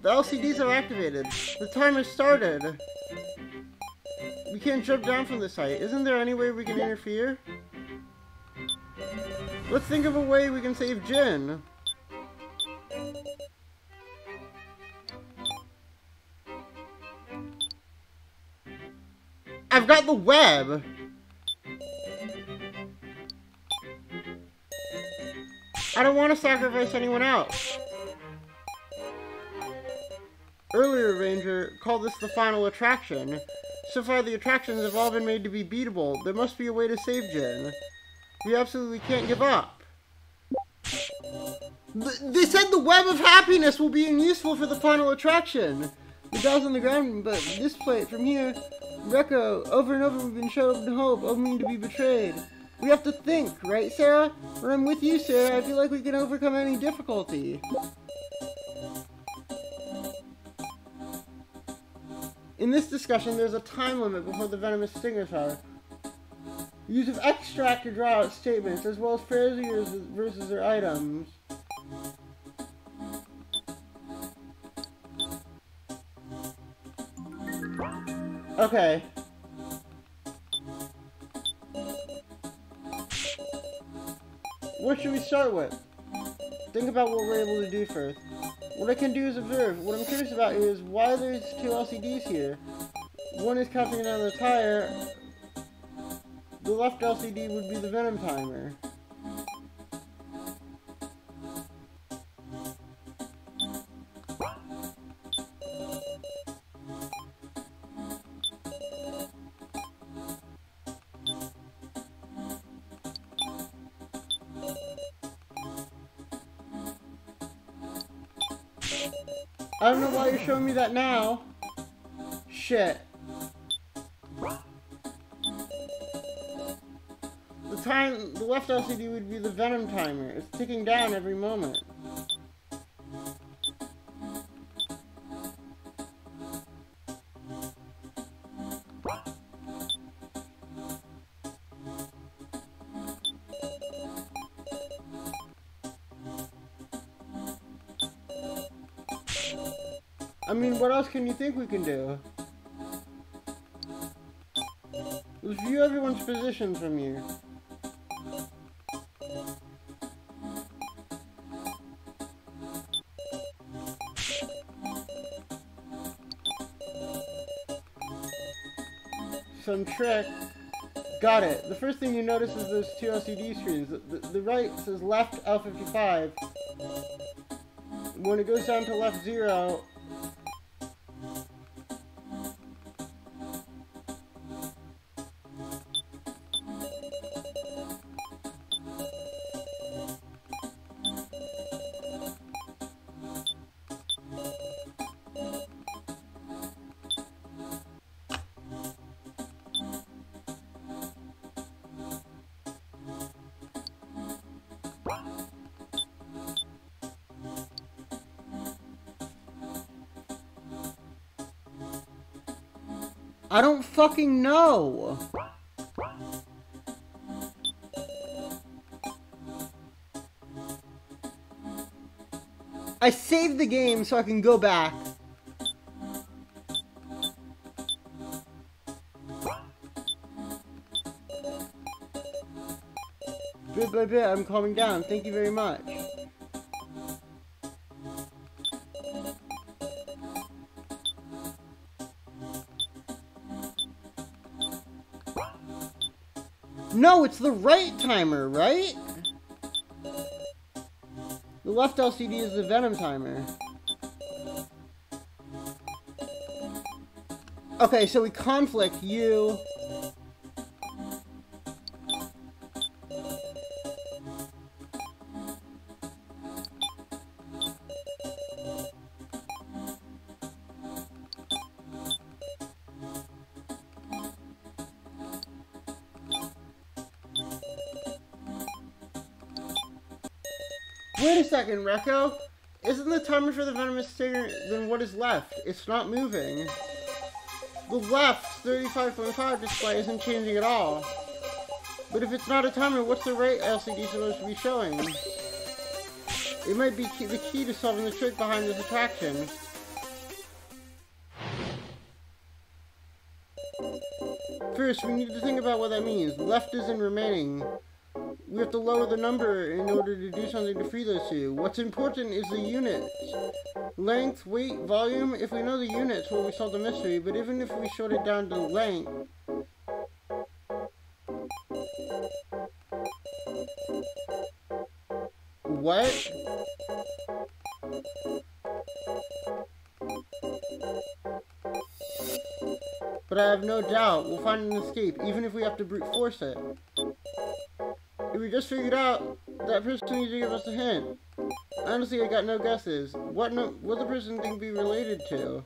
The L C Ds are activated. The timer started. We can't jump down from this height. Isn't there any way we can interfere? Let's think of a way we can save Jin. I've got the web! I don't want to sacrifice anyone else. Earlier, Ranger called this the final attraction. So far, the attractions have all been made to be beatable. There must be a way to save Jin. We absolutely can't give up. Th- they said the web of happiness will be useful for the final attraction. The guy's on the ground, but this plate from here... Reko, over and over we've been showed open hope, only to be betrayed. We have to think, right, Sarah? When I'm with you, Sarah, I feel like we can overcome any difficulty. In this discussion, there's a time limit before the venomous stingers are. Use of extract to draw out statements, as well as phrasers versus their items. Okay. What should we start with? Think about what we're able to do first. What I can do is observe. What I'm curious about is why there's two L C Ds here. One is counting down the tire. The left L C D would be the venom timer. I don't know why you're showing me that now. Shit. The time, the left L C D would be the venom timer. It's ticking down every moment. I mean, what else can you think we can do? Let's view everyone's position from here. Some trick. Got it. The first thing you notice is those two L C D screens. The, the, the right says left L fifty-five. When it goes down to left zero, I don't fucking know. I saved the game so I can go back. Bit by bit, I'm calming down. Thank you very much. No, it's the right timer, right? The left L C D is the Venom timer. Okay, so we conflict you. Second, Reko, isn't the timer for the venomous stinger than what is left? It's not moving. The left's thirty-five point five display isn't changing at all. But if it's not a timer, what's the right L C D supposed to be showing? It might be key, the key to solving the trick behind this attraction. First, we need to think about what that means. Left isn't remaining. We have to lower the number in order to do something to free those two. What's important is the units. Length, weight, volume. If we know the units, well, we solve the mystery, but even if we short it down to length... What? But I have no doubt we'll find an escape, even if we have to brute force it. If we just figured out that person needs to give us a hint. Honestly, I got no guesses. What no, what the person think be related to?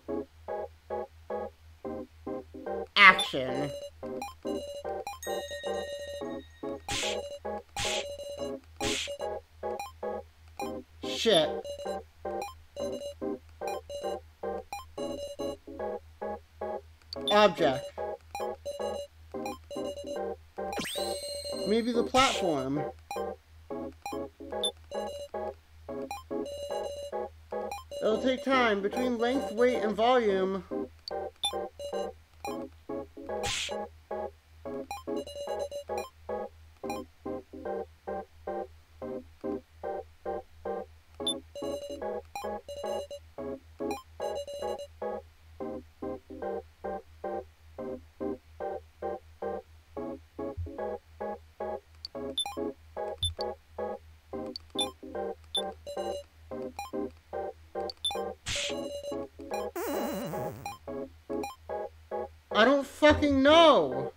Action. Shit. Object. Maybe the platform. It'll take time. Between length, weight, and volume... I don't fucking know!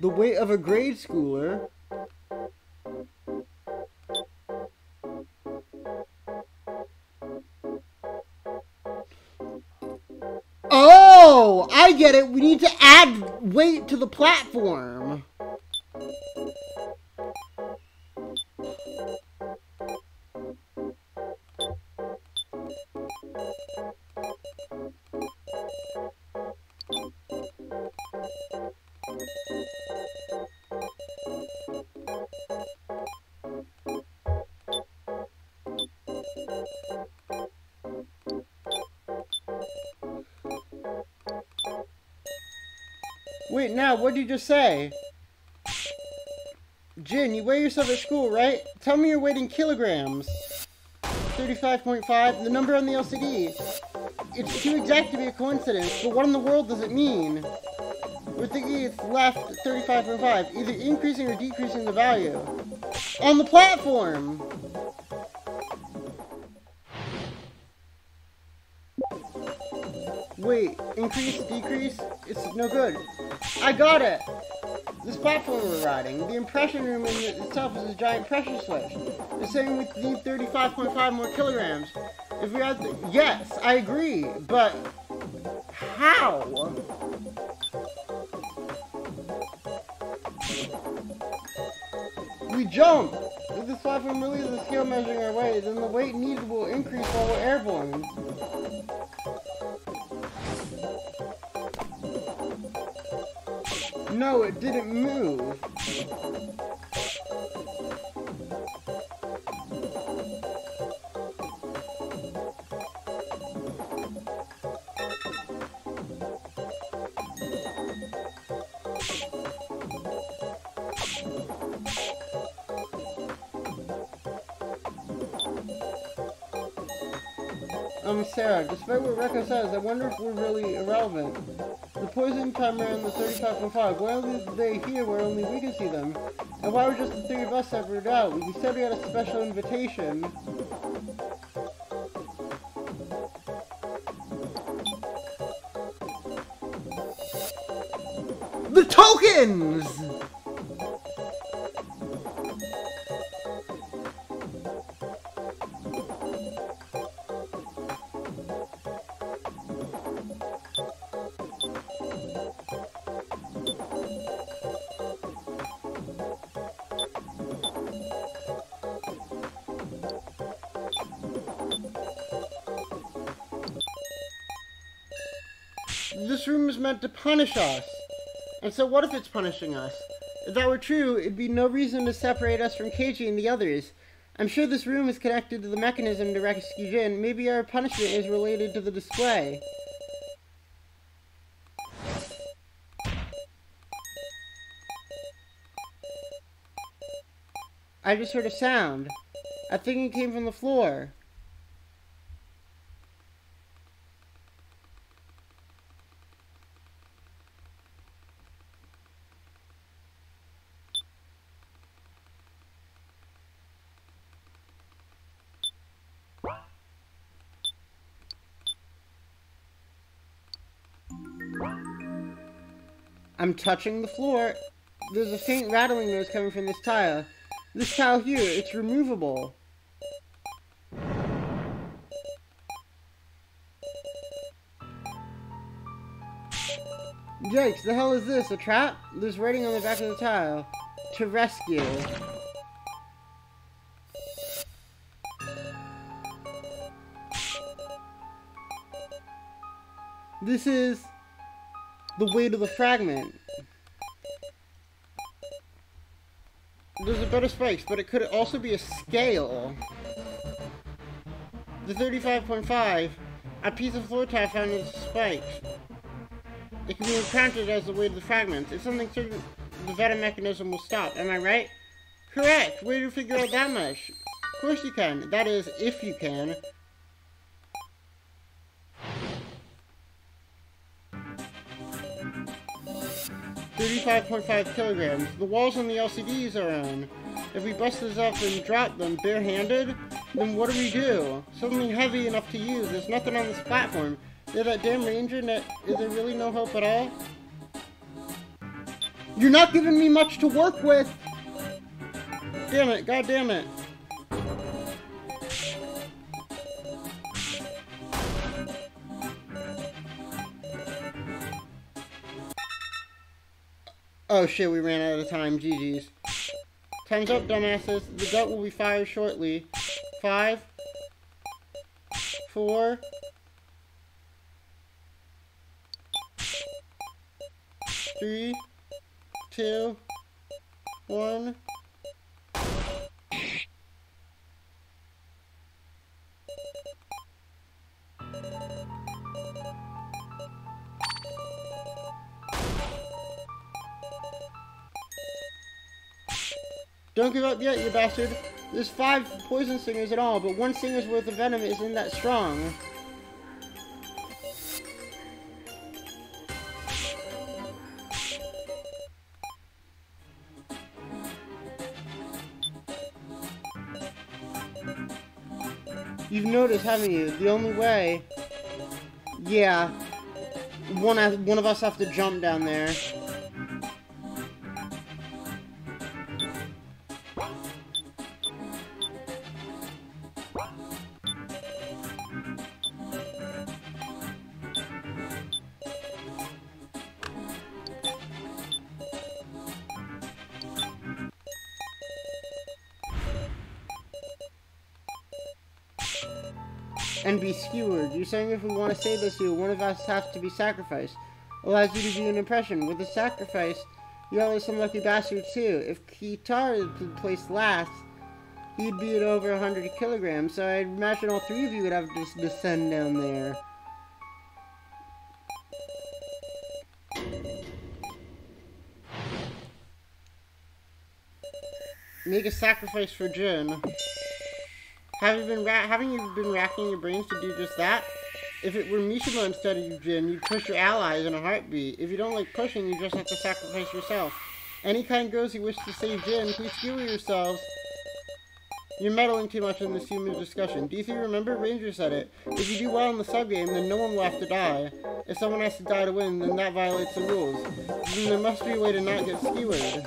The weight of a grade schooler. Get it, we need to add weight to the platform. Wait, now, what did you just say? Jin, you weigh yourself at school, right? Tell me you're weighting kilograms. thirty-five point five, the number on the L C D. It's too exact to be a coincidence, but what in the world does it mean? With the E, it's left thirty-five point five, either increasing or decreasing the value. On the platform! Wait, increase, decrease? It's no good. I got it! This platform we're riding, the impression room in itself is a giant pressure switch. It's saying we need thirty-five point five more kilograms. If we had, yes, I agree, but how? We jump! If this platform really is a scale measuring our weight, then the weight needed will increase while we're airborne. No, it didn't move. Um, Sarah, despite what Reko says, I wonder if we're really irrelevant. The poison time around the thirty-five point five. Why are they here where only we can see them? And why were just the three of us separated out? We said we had a special invitation. The tokens! To punish us. And so what if it's punishing us? If that were true, it'd be no reason to separate us from Keiji and the others. I'm sure this room is connected to the mechanism to rescue Jin. Maybe our punishment is related to the display. I just heard a sound. I think it came from the floor. I'm touching the floor. There's a faint rattling noise coming from this tile. This tile here, it's removable. Yikes, the hell is this? A trap? There's writing on the back of the tile. To rescue. This is... the weight of the fragment. There's a better spikes, but it could also be a scale. The thirty-five point five, a piece of floor tile found in spikes. It can be counted as the weight of the fragments. If something certain, the venom mechanism will stop. Am I right? Correct! Way to figure out that much. Of course you can. That is, if you can. thirty-five point five kilograms. The walls on the L C Ds are on. If we bust this up and drop them barehanded, then what do we do? Something heavy enough to use. There's nothing on this platform. They're that damn ranger net. Is there really no hope at all? You're not giving me much to work with! Damn it, god damn it. Oh shit, we ran out of time. G G's. Time's up, dumbasses. The goat will be fired shortly. Five. Four. Three. Two. One. Don't give up yet, you bastard. There's five poison stingers in all, but one stinger's worth of venom isn't that strong. You've noticed, haven't you? The only way... Yeah. One, one of us have to jump down there. And be skewered. You're saying if we want to save this dude, one of us has to be sacrificed. Allows you to do an impression. With the sacrifice, you're only some lucky bastard too. If Q-taro could place last, he'd be at over one hundred kilograms, so I'd imagine all three of you would have to descend down there. Make a sacrifice for Jin. Have you been ra haven't you been racking your brains to do just that? If it were Mishima instead of you, Jin, you'd push your allies in a heartbeat. If you don't like pushing, you just have to sacrifice yourself. Any kind girls who wish to save Jin, please skewer yourselves. You're meddling too much in this human discussion. D three, remember? Ranger said it. If you do well in the subgame, then no one will have to die. If someone has to die to win, then that violates the rules. Then there must be a way to not get skewered.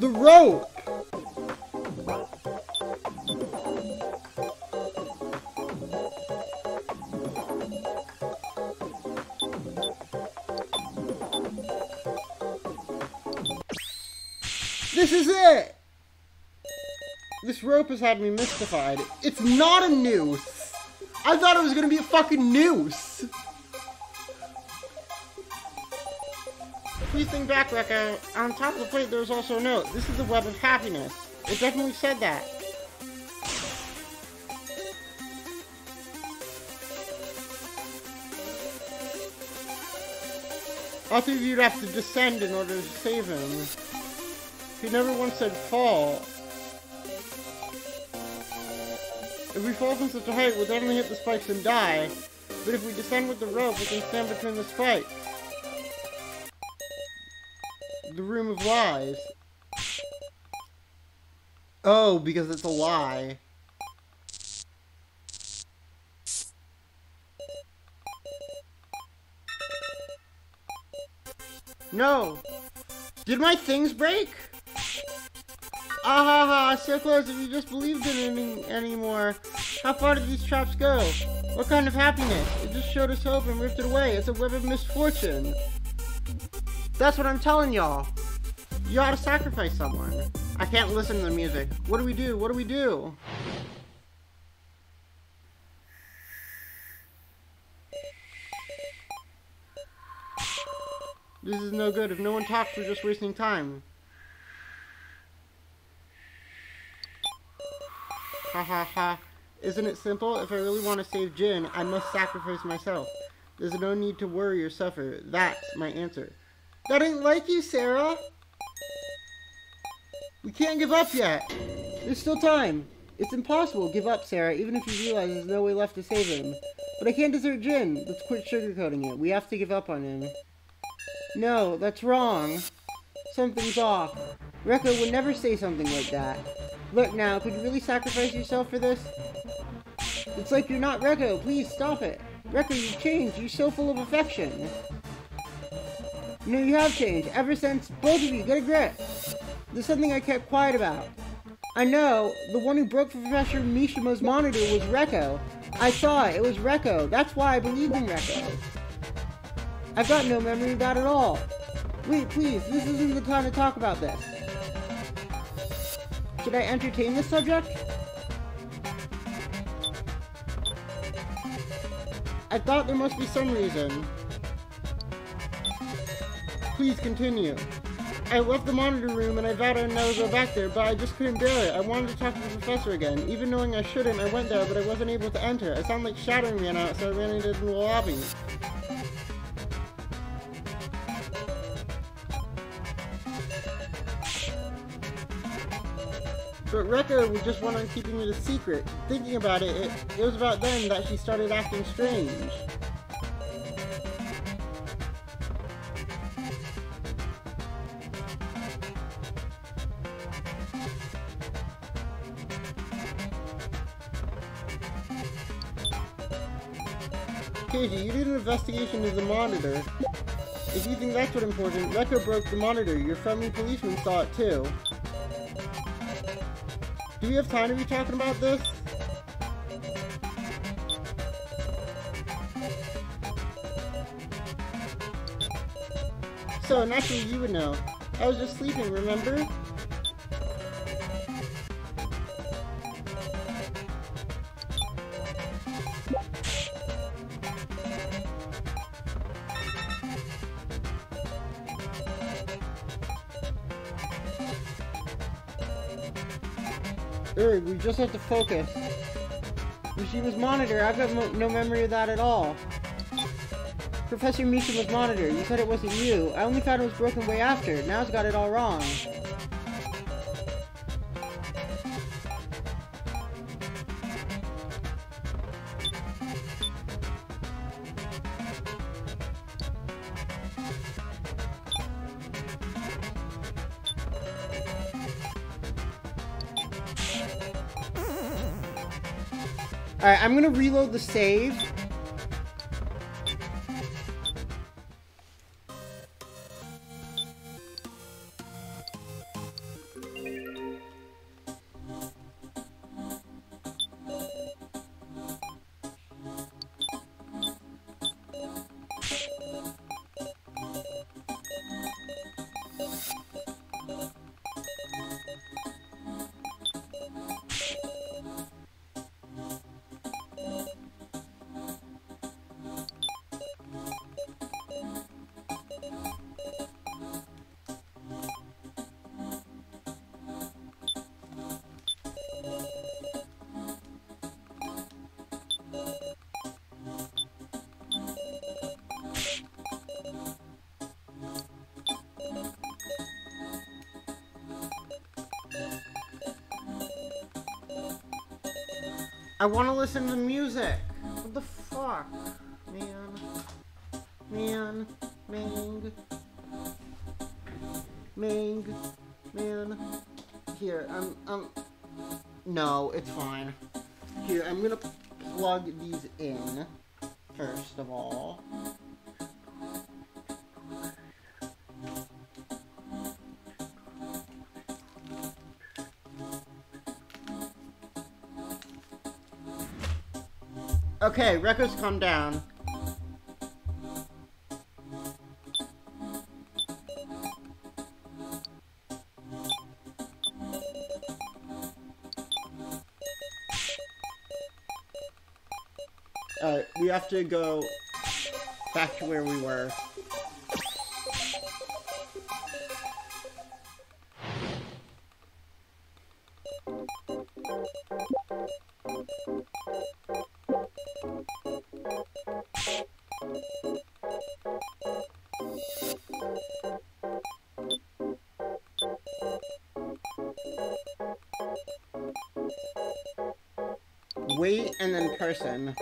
The rope! This is it! This rope has had me mystified. It's not a noose! I thought it was gonna be a fucking noose! Please think back, Reko. On top of the plate, there was also a note. This is the web of happiness. It definitely said that. All three of you would have to descend in order to save him. He never once said fall. If we fall from such a height, we'll definitely hit the spikes and die. But if we descend with the rope, we can stand between the spikes. The room of lies. Oh, because it's a lie. No! Did my things break? Ah ha ha, so close if you just believed in it anymore. How far did these traps go? What kind of happiness? It just showed us hope and ripped it away. It's a web of misfortune. That's what I'm telling y'all. You ought to sacrifice someone. I can't listen to the music. What do we do? What do we do? This is no good. If no one talks, we're just wasting time. Ha ha ha. Isn't it simple? If I really want to save Jin, I must sacrifice myself. There's no need to worry or suffer. That's my answer. That ain't like you, Sara. We can't give up yet. There's still time. It's impossible to give up, Sara, even if you realize there's no way left to save him. But I can't desert Jin. Let's quit sugarcoating it. We have to give up on him. No, that's wrong. Something's off. Reko would never say something like that. Look now, could you really sacrifice yourself for this? It's like you're not Reko. Please stop it. Reko, you've changed. You're so full of affection. No, you have changed. Ever since, both of you, get a grip. There's something I kept quiet about. I know, the one who broke Professor Mishima's monitor was Reko. I saw it, it was Reko. That's why I believed in Reko. I've got no memory of that at all. Wait, please, this isn't the time to talk about this. Should I entertain this subject? I thought there must be some reason. Please continue. I left the monitor room and I thought I'd never go back there, but I just couldn't bear it. I wanted to talk to the professor again. Even knowing I shouldn't, I went there, but I wasn't able to enter. I sound like Shadow ran out, so I ran into the lobby. But Reko was just one on keeping it a secret. Thinking about it, it, it was about then that she started acting strange. Keiji, you did an investigation of the monitor. If you think that's what's important, Reko broke the monitor. Your friendly policeman saw it too. Do we have time to be talking about this? So, naturally you would know. I was just sleeping, remember? We just have to focus. Mishima's monitor, I've got mo no memory of that at all. Professor Mishima's monitor, you said it wasn't you. I only found it was broken way after. Now it's got it all wrong. Alright, I'm gonna reload the save. I want to listen to music. What the fuck? Man. Man. Mang. Mang. Man. Here, I'm, I'm... No, it's fine. Here, I'm gonna plug these in, first of all. Okay, Reko's calm down. Alright, we have to go back to where we were. Wait and then person.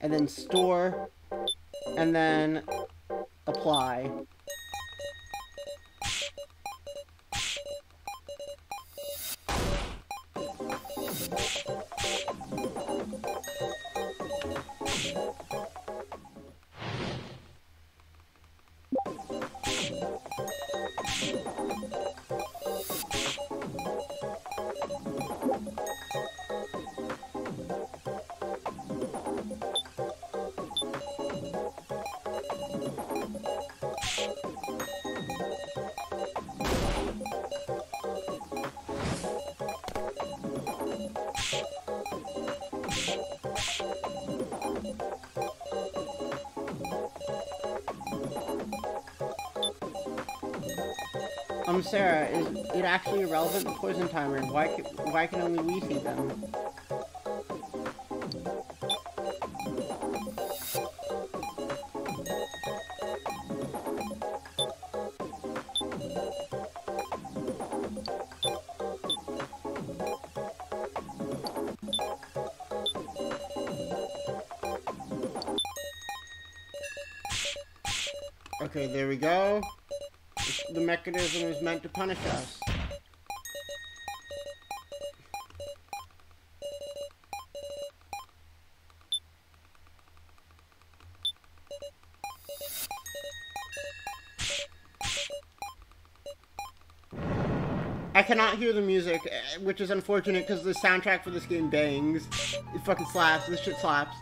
And then store. And then apply. Um, Sarah, is it actually irrelevant? The poison timer. Why can, why can only we see them? Okay, there we go. The mechanism is meant to punish us. I cannot hear the music, which is unfortunate because the soundtrack for this game bangs. It fucking slaps. This shit slaps.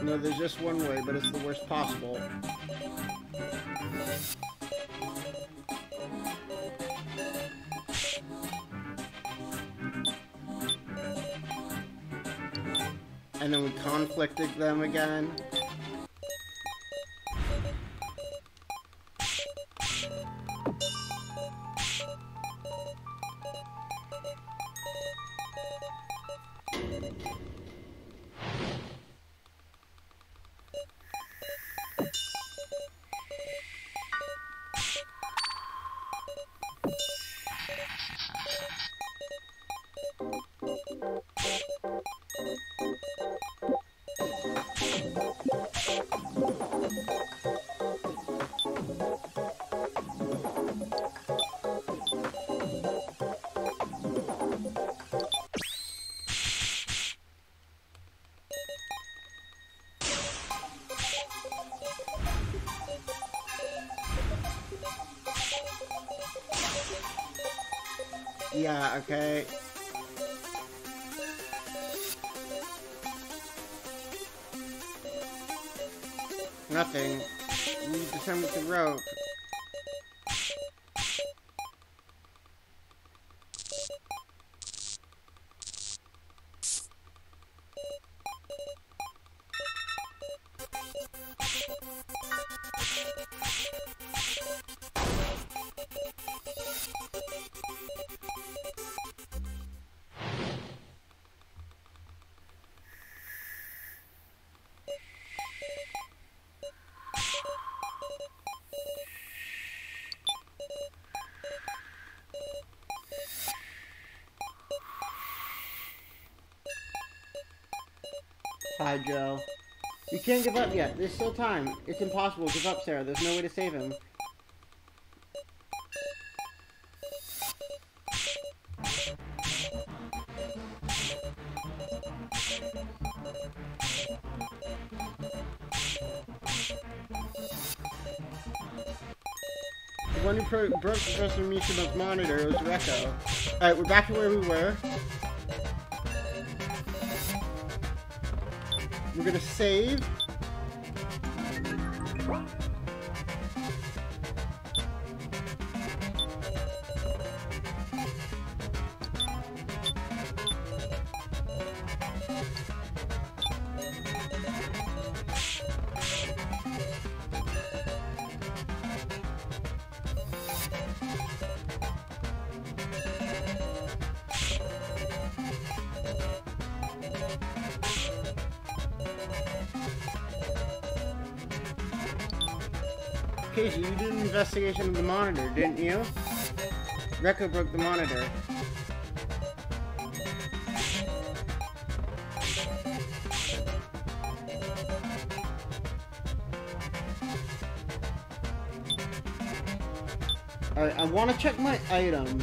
No, there's just one way, but it's the worst possible. And then we conflicted them again. Yeah, okay. Nothing. We need to turn with the rope. Hi, Joe. You can't give up yet. There's still time. It's impossible. Give up, Sarah. There's no way to save him. The one who pro broke Professor Mishima's monitor was Reko. Alright, we're back to where we were. We're gonna save. You did an investigation of the monitor, didn't you? Reko broke the monitor. Alright, I want to check my items.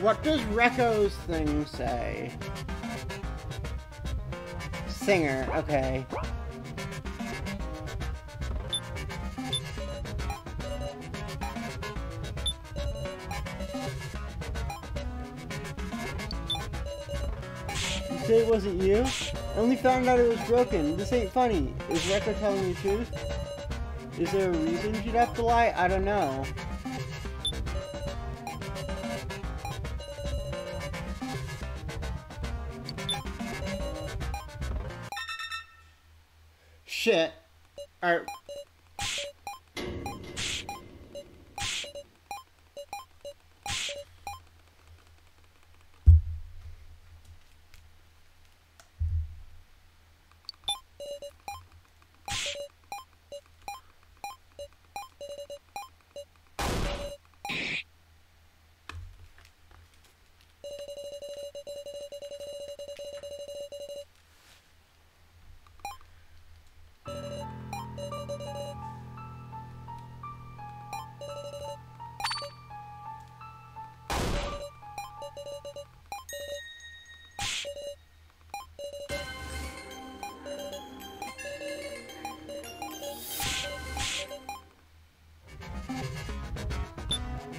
What does Reko's thing say? Singer, okay. You say it wasn't you? I only found out it was broken. This ain't funny. Is Reko telling the truth? Is there a reason she'd have to lie? I don't know. Shit. Alright.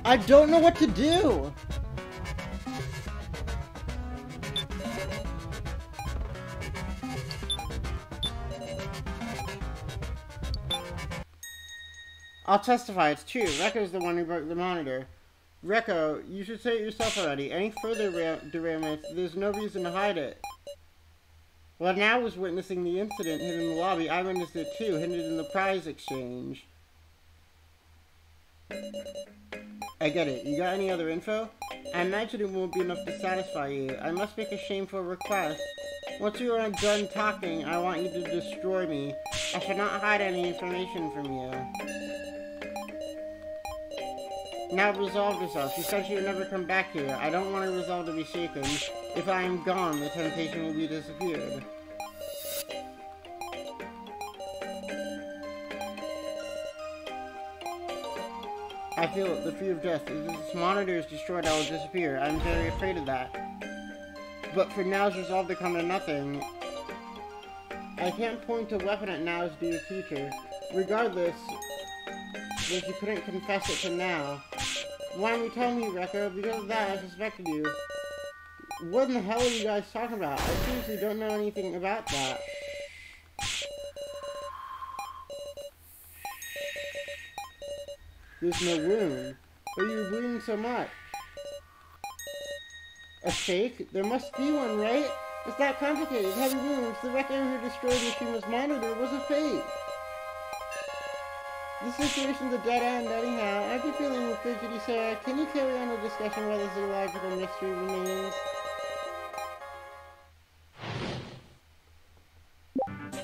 I don't know what to do! I'll testify, it's true. Reko's the one who broke the monitor. Reko, you should say it yourself already. Any further derailments, there's no reason to hide it. Well, now was witnessing the incident hidden in the lobby. I witnessed it too, hidden in the prize exchange. I get it. You got any other info? I imagine it won't be enough to satisfy you. I must make a shameful request. Once you are done talking, I want you to destroy me. I shall not hide any information from you. Now resolve yourself. You said you would never come back here. I don't want a resolve to be shaken. If I am gone, the temptation will be disappeared. I feel it, the fear of death. If this monitor is destroyed, I will disappear. I'm very afraid of that. But for now's resolve to come to nothing, I can't point to a weapon at now's dear future. Regardless, if you couldn't confess it to now, why don't you tell me, Reko? Because of that, I suspected you. What in the hell are you guys talking about? I seriously don't know anything about that. There's no wound. Why are you bleeding so much? A fake? There must be one, right? It's not complicated. Heavy wounds. The Reko who destroyed Mishima's monitor was a fake. This situation's a dead end anyhow. I've been feeling with fidgety Sarah. Can you carry on a discussion whether the zoological mystery remains?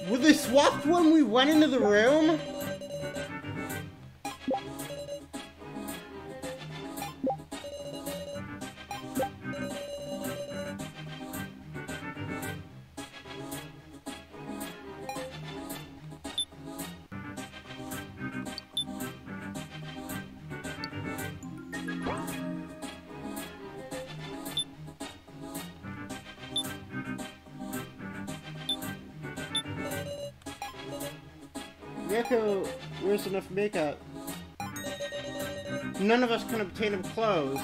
Were they swapped when we went into the room? Reko wears enough makeup. None of us can obtain him clothes.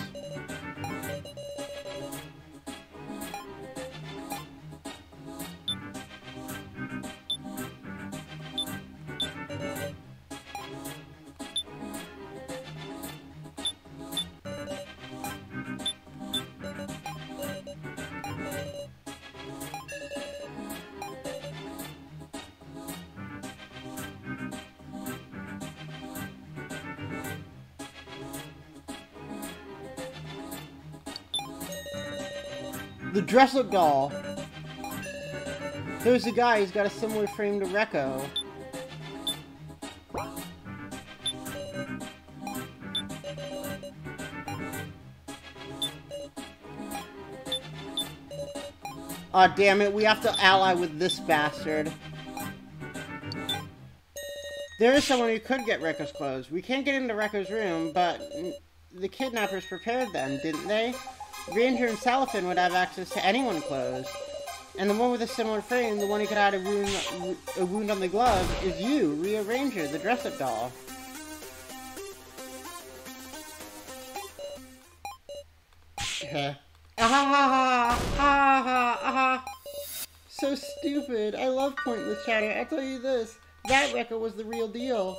The dress-up doll. There's a guy who's got a similar frame to Reko. Aw, damn it, we have to ally with this bastard. There is someone who could get Reko's clothes. We can't get into Reko's room, but the kidnappers prepared them, didn't they? Ranger and Salifin would have access to anyone clothes. And the one with a similar frame, the one who could hide a wound, a wound on the glove, is you, Rhea Ranger, the dress-up doll. Okay. Ah-ha-ha-ha! Ah-ha-ha-ha! So stupid! I love pointless chatter. I'll tell you this, that Reko was the real deal.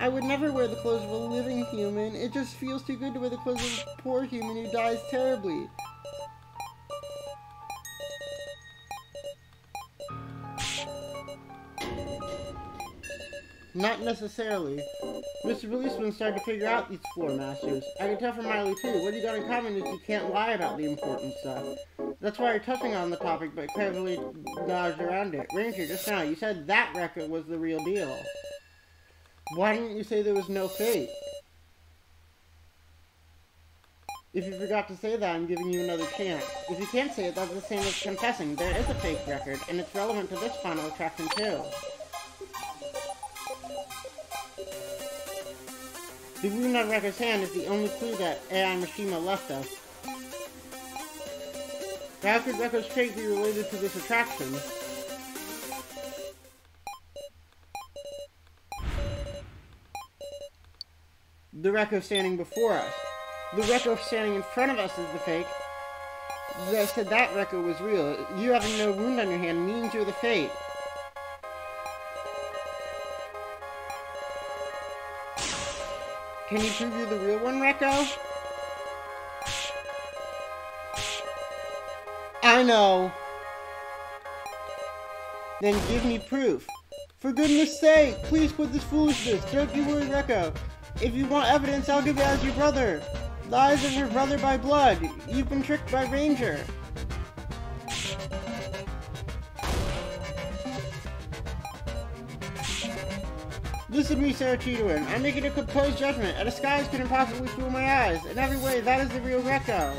I would never wear the clothes of a living human. It just feels too good to wear the clothes of a poor human who dies terribly. Not necessarily. Mister Policeman started to figure out these floor masters. I can tell from Riley too. What you got in common is you can't lie about the important stuff. That's why you're touching on the topic, but carefully dodged around it. Ranger, just now, you said that record was the real deal. Why didn't you say there was no fate? If you forgot to say that, I'm giving you another chance. If you can't say it, that's the same as confessing. There is a fake record, and it's relevant to this final attraction too. The wound on Reko's hand is the only clue that A I Mishima left us. But how could Reko's trait be related to this attraction? The Reko standing before us. The Reko standing in front of us is the fake. They said that Reko was real. You having no wound on your hand means you're the fake. Can you preview the real one, Reko? I know. Then give me proof. For goodness sake, please quit this foolishness. Don't you worry, Reko. If you want evidence, I'll give it as your brother. Lies of your brother by blood. You've been tricked by Ranger. Listen to me, Sara Chidouin. I'm making a composed judgment. A disguise couldn't possibly fool my eyes. In every way, that is the real Reko.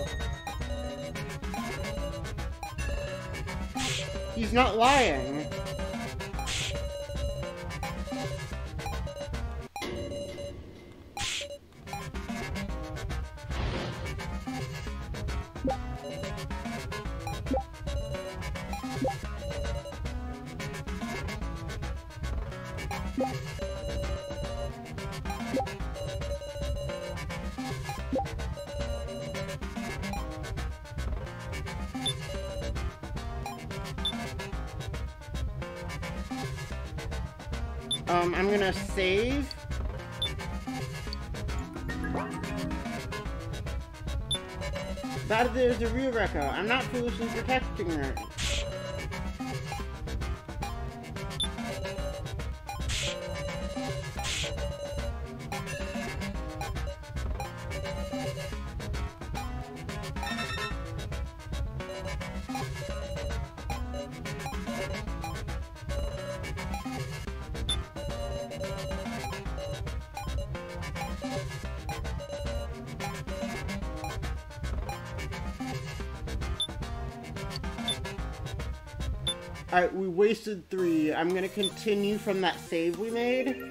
He's not lying. Um, I'm gonna save. That there's a real Reko. I'm not foolishly protecting her. Alright, we wasted three. I'm gonna continue from that save we made.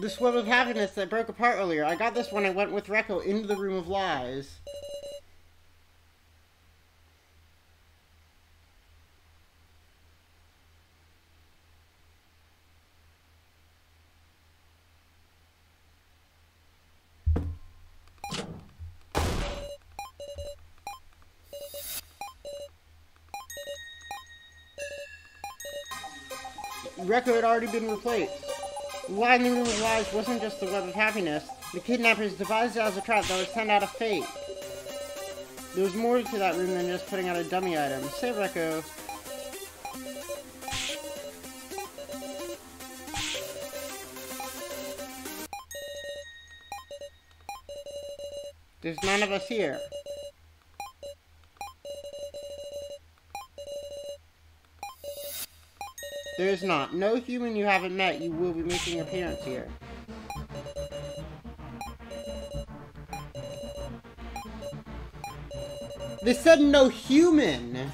This web of happiness that broke apart earlier. I got this when I went with Reko into the Room of Lies. Reko had already been replaced. The lie in the Room of Lies wasn't just the web of happiness. The kidnappers devised it as a trap that would send out a fate. There was more to that room than just putting out a dummy item. Say, Reko. There's none of us here. There is not. No human you haven't met you will be making an appearance here. They said no human!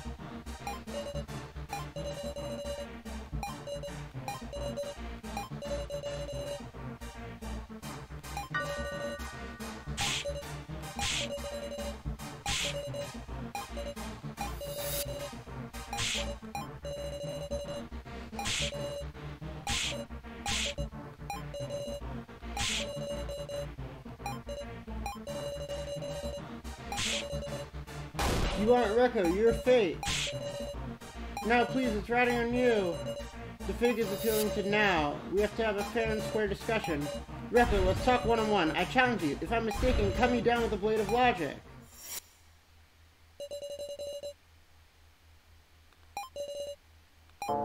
You aren't Reko, you're Fate. Now please, it's riding on you. The fig is appealing to now. We have to have a fair and square discussion. Reko, let's talk one-on-one. I challenge you. If I'm mistaken, cut me down with a blade of logic.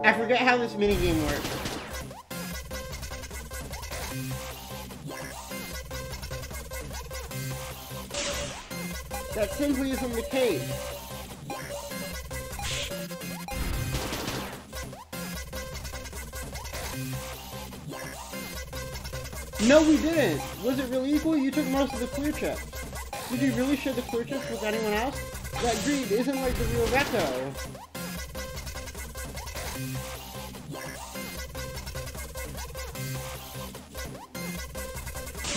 I forget how this minigame works. That simply isn't the case. No, we didn't! Was it really equal? You took most of the clear chips. Did you really share the clear chips with anyone else? That greed isn't like the real Reko.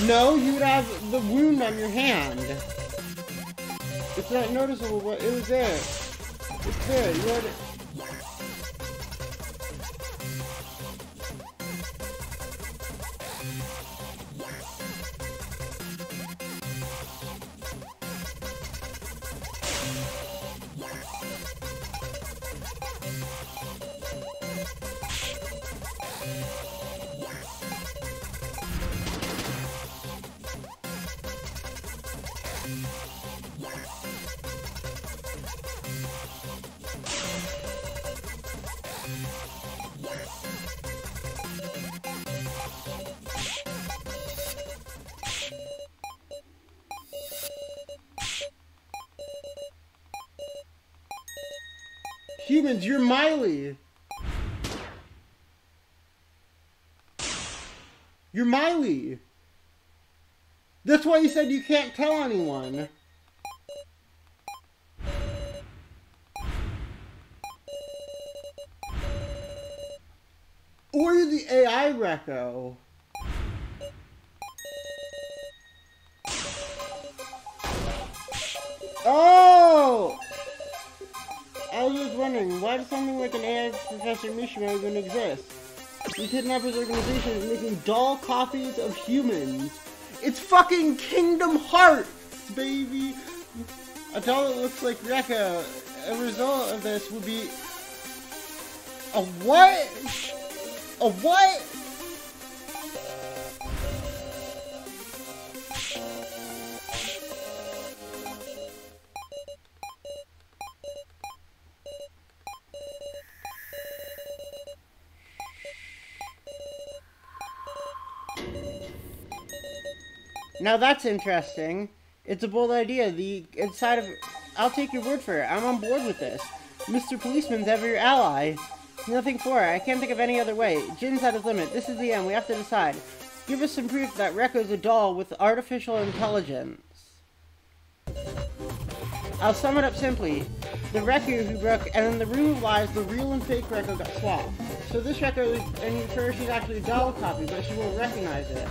No, you would have the wound on your hand. It's not noticeable, but it was there. It's there. You had it. Humans, you're Miley! You're Miley! That's why you said you can't tell anyone! Or you're the A I Reko! Oh! I was just wondering, why does something like an A I Professor Mishima even exist? The kidnappers organization is making doll copies of humans. It's fucking Kingdom Hearts, baby! A doll that looks like Reko. A result of this would be... A what? A what? Now that's interesting. It's a bold idea. The inside of... I'll take your word for it. I'm on board with this. Mister Policeman's ever your ally. Nothing for it. I can't think of any other way. Jin's at his limit. This is the end. We have to decide. Give us some proof that Reko's a doll with artificial intelligence. I'll sum it up simply. The Reko who broke, and in the room of lies, the real and fake Reko got swapped. So this Reko, is, and you're sure she's actually a doll copy, but she won't recognize it.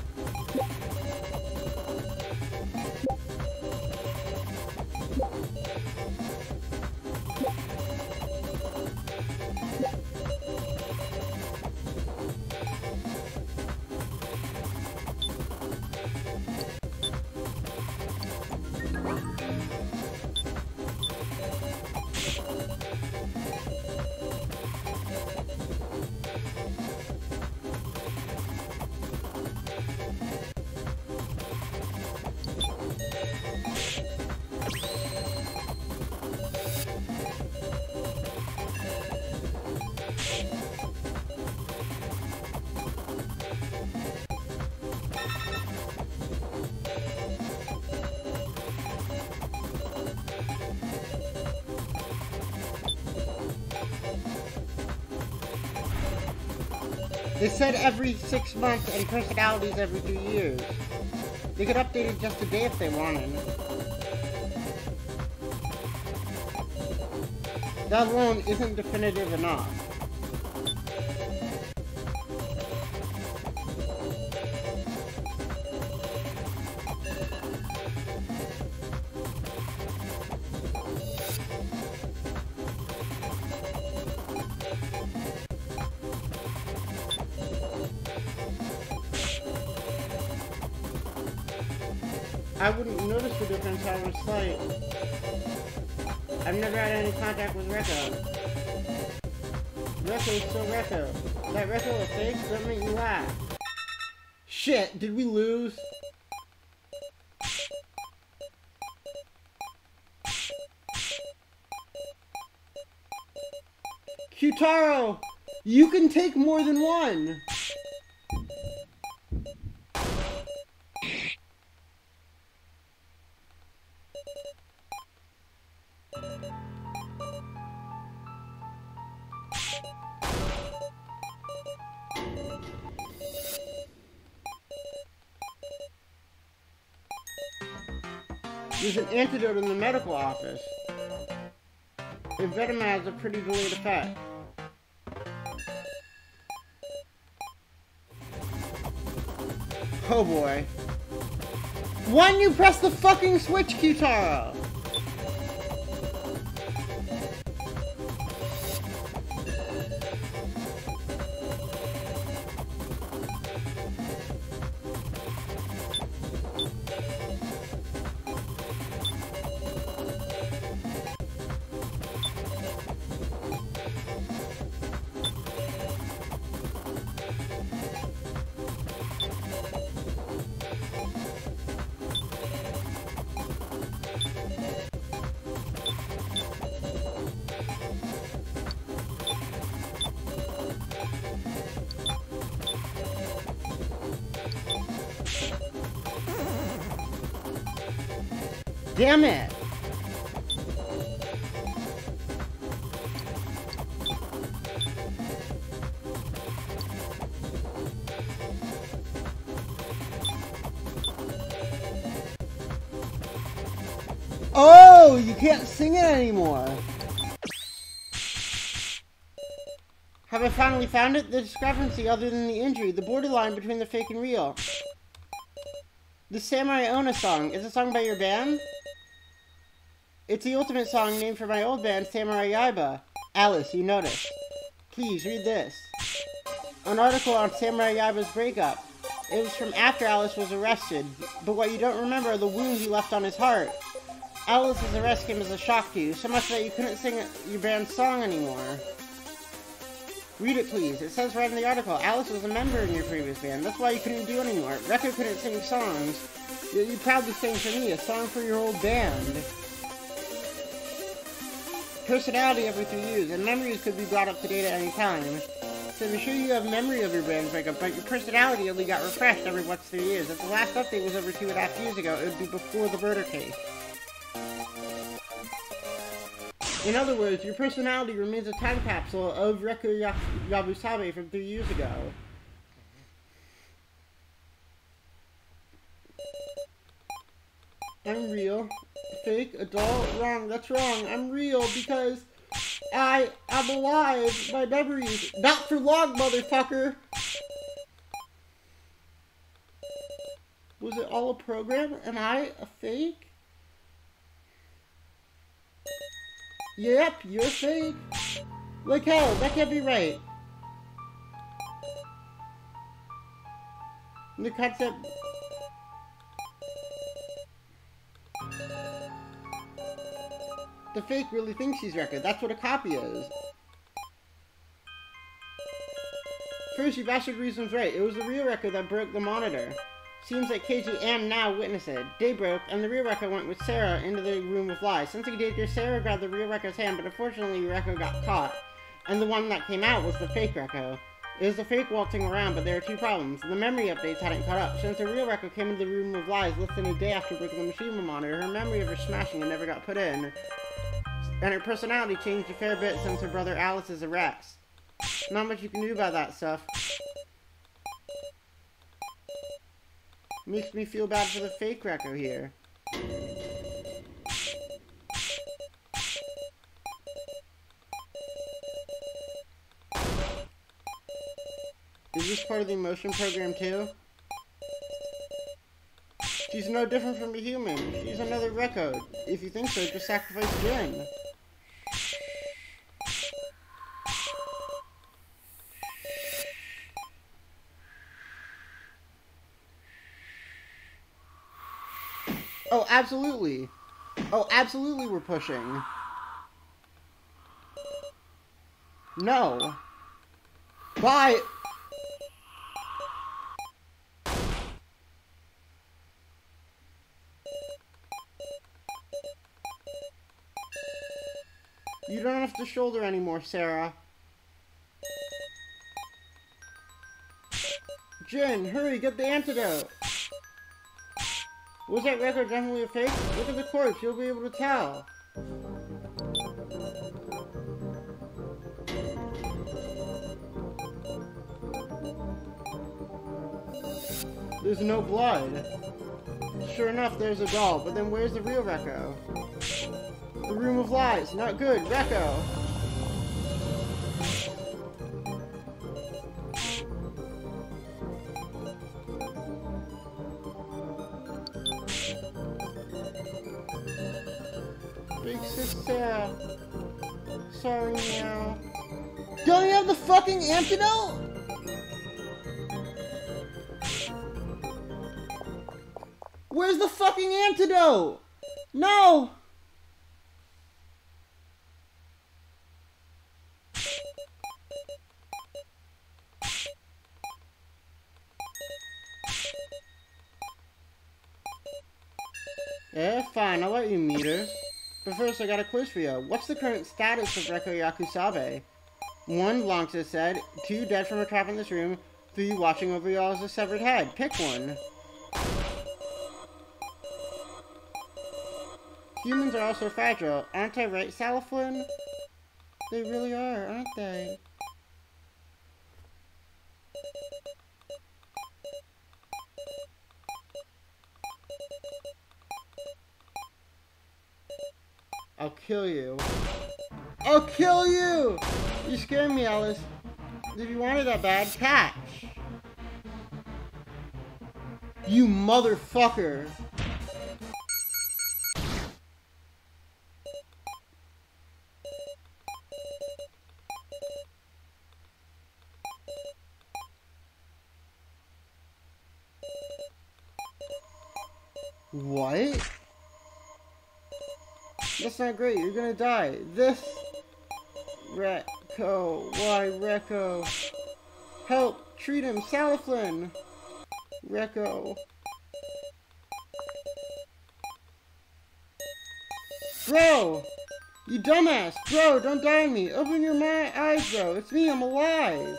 They said every six months and personalities every two years. They could update it just today if they wanted. That alone isn't definitive enough. I wouldn't notice the difference however slight. I've never had any contact with Reko. Reko is still Reko. That Reko is fake, don't make me laugh. Shit, did we lose? Q-taro! You can take more than one! There's an antidote in the medical office. Ivetamab has a pretty delayed effect. Oh boy. Why didn't you press the fucking switch, Q-taro? Damn it! Oh, you can't sing it anymore! Have I finally found it? The discrepancy other than the injury, the borderline between the fake and real. The Samurai Ona song, is a song by your band? It's the ultimate song named for my old band, Samurai Yaiba. Alice, you noticed. Please, read this. An article on Samurai Yaiba's breakup. It was from after Alice was arrested, but what you don't remember are the wounds he left on his heart. Alice's arrest came as a shock to you, so much that you couldn't sing your band's song anymore. Read it, please. It says right in the article, Alice was a member in your previous band. That's why you couldn't do it anymore. Reko couldn't sing songs. You proudly sang for me, a song for your old band. Personality every three years, and memories could be brought up to date at any time. So be sure you have memory of your band breakup, but your personality only got refreshed every once three years. If the last update was over two and a half years ago, it would be before the murder case. In other words, your personality remains a time capsule of Reko Yabusame from three years ago. I'm real. Fake, adult, wrong, that's wrong. I'm real because I am alive. My memories. Not for long, motherfucker! Was it all a program? Am I a fake? Yep, you're fake. Like hell, that can't be right. The concept... The fake really thinks she's Reko. That's what a copy is. First, you bastard reasons right. It was the real Reko that broke the monitor. Seems like Keiji and now witness it. Day broke, and the real Reko went with Sara into the room of lies. Since he did there, Sara grabbed the real Reko's hand, but unfortunately, Reko got caught. And the one that came out was the fake Reko. It was the fake waltzing around, but there are two problems. The memory updates hadn't caught up. Since the real Reko came into the room of lies less than a day after breaking the Mishima monitor, her memory of her smashing it never got put in. And her personality changed a fair bit since her brother Alice's arrest. Not much you can do about that stuff. Makes me feel bad for the fake Reko here. Is this part of the emotion program too? She's no different from a human. She's another Reko. If you think so, just sacrifice Jin. Oh, absolutely. Oh, absolutely we're pushing. No. Bye. You don't have to shoulder anymore, Sara. Jin, hurry, get the antidote. Was that Reko definitely a fake? Look at the corpse, you'll be able to tell. There's no blood. Sure enough, there's a doll, but then where's the real Reko? The Room of Lies, not good, Reko! Big sister! Sorry now. Don't you have the fucking antidote?! Where's the fucking antidote?! No! Eh, fine, I'll let you meet her. But first, I got a quiz for you. What's the current status of Reko Yabusame? One, Langsa said. Two, dead from a trap in this room. Three, watching over y'all as a severed head. Pick one. Humans are also fragile. Aren't I right, Salifin? They really are, aren't they? I'll kill you. I'll kill you! You scared me, Alice. If you wanted that bad, catch! You motherfucker! What? That's not great, you're gonna die. This... Reko, why Reko? Help, treat him, Salifin! Reko. Bro! You dumbass! Bro, don't die on me! Open your eyes, bro! It's me, I'm alive!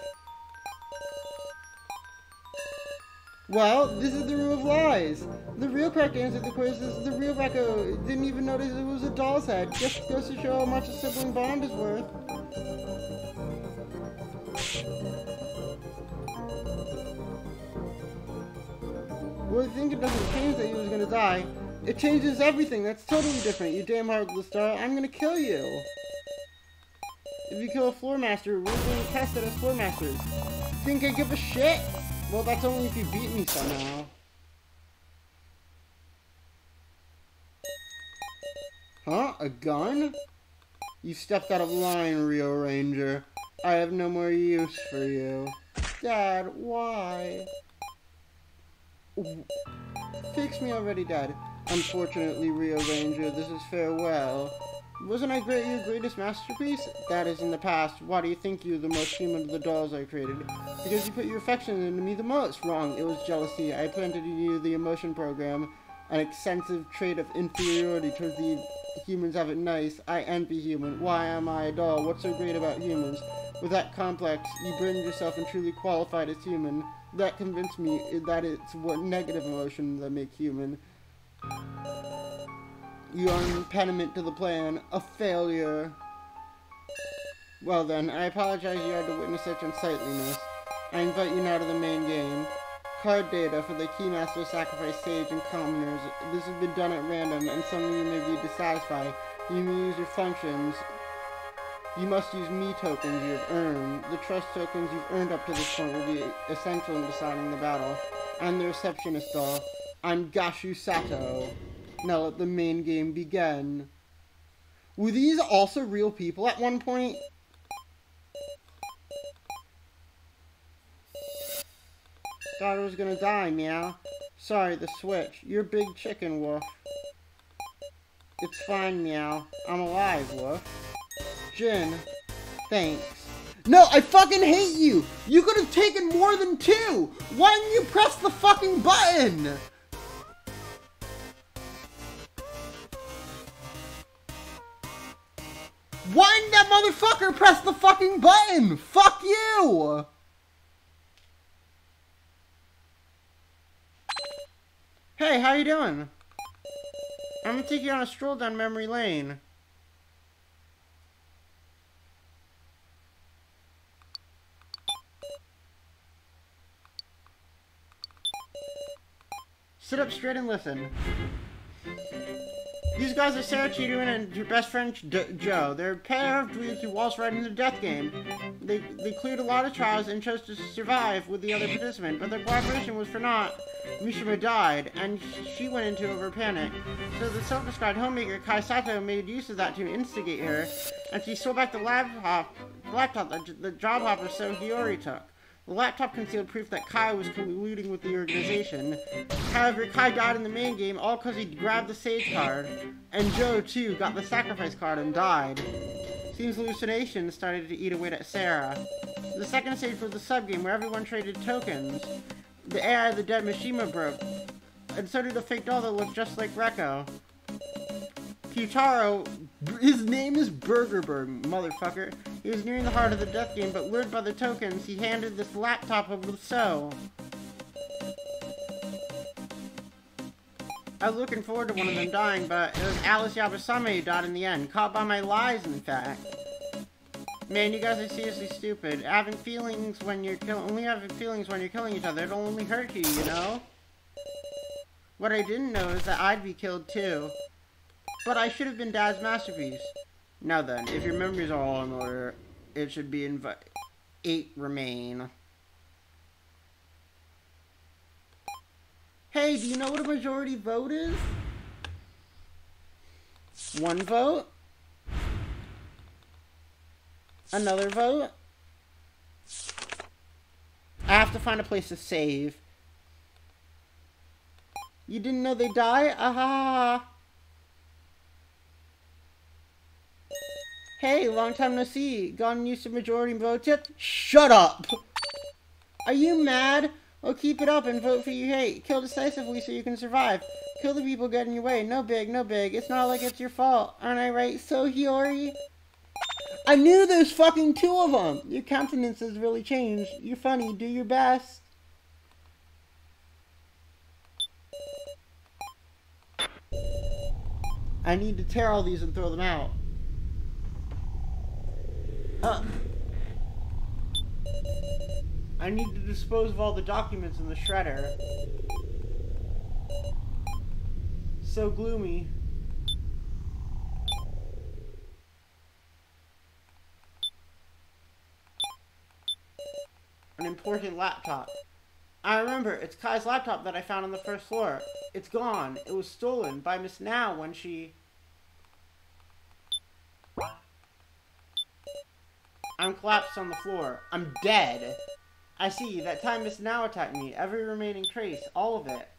Well, this is the Room of Lies! The real crack answered the quiz is the real Reko. Didn't even notice it was a doll's head. Just goes to show how much a sibling bond is worth. Well, I think it doesn't change that you was gonna die. It changes everything. That's totally different. You damn heartless star. I'm gonna kill you. If you kill a floor master, we're being tested as floor masters. Think I give a shit? Well, that's only if you beat me somehow. Huh? A gun? You stepped out of line, Rio Ranger. I have no more use for you. Dad, why? Fix me already, Dad. Unfortunately, Rio Ranger, this is farewell. Wasn't I great, your greatest masterpiece? That is in the past. Why do you think you're the most human of the dolls I created? Because you put your affection into me the most. Wrong, it was jealousy. I planted in you the emotion program, an extensive trait of inferiority towards the humans have it nice. I envy human. Why am I a doll? What's so great about humans? With that complex, you brand yourself and truly qualified as human. That convinced me that it's what negative emotions that make human. You are an impediment to the plan, a failure. Well then, I apologize you had to witness such unsightliness. I invite you now to the main game. card data for the Keymaster, Sacrifice, Sage, and Commoners. This has been done at random, and some of you may be dissatisfied. You may use your functions. You must use me tokens you have earned. The trust tokens you've earned up to this point will be essential in deciding the battle. I'm the receptionist doll. I'm Gashu Satou. Now let the main game begin. Were these also real people at one point? Daughter's gonna die, meow. Sorry, the switch. You're big chicken, Wolf. It's fine, meow. I'm alive, Wolf. Jin, thanks. No, I fucking hate you! You could have taken more than two! Why didn't you press the fucking button? Why didn't that motherfucker press the fucking button? Fuck you! Hey, how you doing? I'm gonna take you on a stroll down memory lane. Sit up straight and listen. These guys are Sara Chidouin and your best friend D Joe. They're a pair of dweebs who waltzed right into the death game. They, they cleared a lot of trials and chose to survive with the other participant, but their cooperation was for naught. Mishima died, and she went into over panic. So the self-described homemaker Kai Satou made use of that to instigate her, and she stole back the laptop, laptop that the job hopper Sou Hiyori took. The laptop concealed proof that Kai was colluding with the organization. However, Kai died in the main game all because he grabbed the Sage card. And Joe, too, got the Sacrifice card and died. Seems hallucinations started to eat away at Sara. The second stage was the subgame where everyone traded tokens. The A I of the dead Mishima broke. And so did the fake doll that looked just like Reko. Q-taro, his name is Burgerberg, motherfucker. He was nearing the heart of the death game, but lured by the tokens, he handed this laptop over to Sou. I was looking forward to one of them dying, but it was Alice Yabusame who died in the end, caught by my lies, in fact. Man, you guys are seriously stupid. Having feelings when you're kill- only having feelings when you're killing each other, it'll only hurt you, you know? What I didn't know is that I'd be killed too. But I should have been Dad's masterpiece. Now then, if your memories are all in order, it should be invi- eight remain. Hey, do you know what a majority vote is? One vote? Another vote? I have to find a place to save. You didn't know they die? Aha! Hey, long time no see. Gotten used to majority vote tips? Shut up! Are you mad? Well, keep it up and vote for you hate. Kill decisively so you can survive. Kill the people getting in your way. No big, no big. It's not like it's your fault. Aren't I right, Sou Hiyori? I knew there's fucking two of them! Your countenance has really changed. You're funny. Do your best. I need to tear all these and throw them out. Uh, I need to dispose of all the documents in the shredder. So gloomy. An important laptop. I remember, it's Kai's laptop that I found on the first floor. It's gone. It was stolen by Miss Now when she... I'm collapsed on the floor. I'm dead. I see. That time Miss Now attacked me. Every remaining trace. All of it.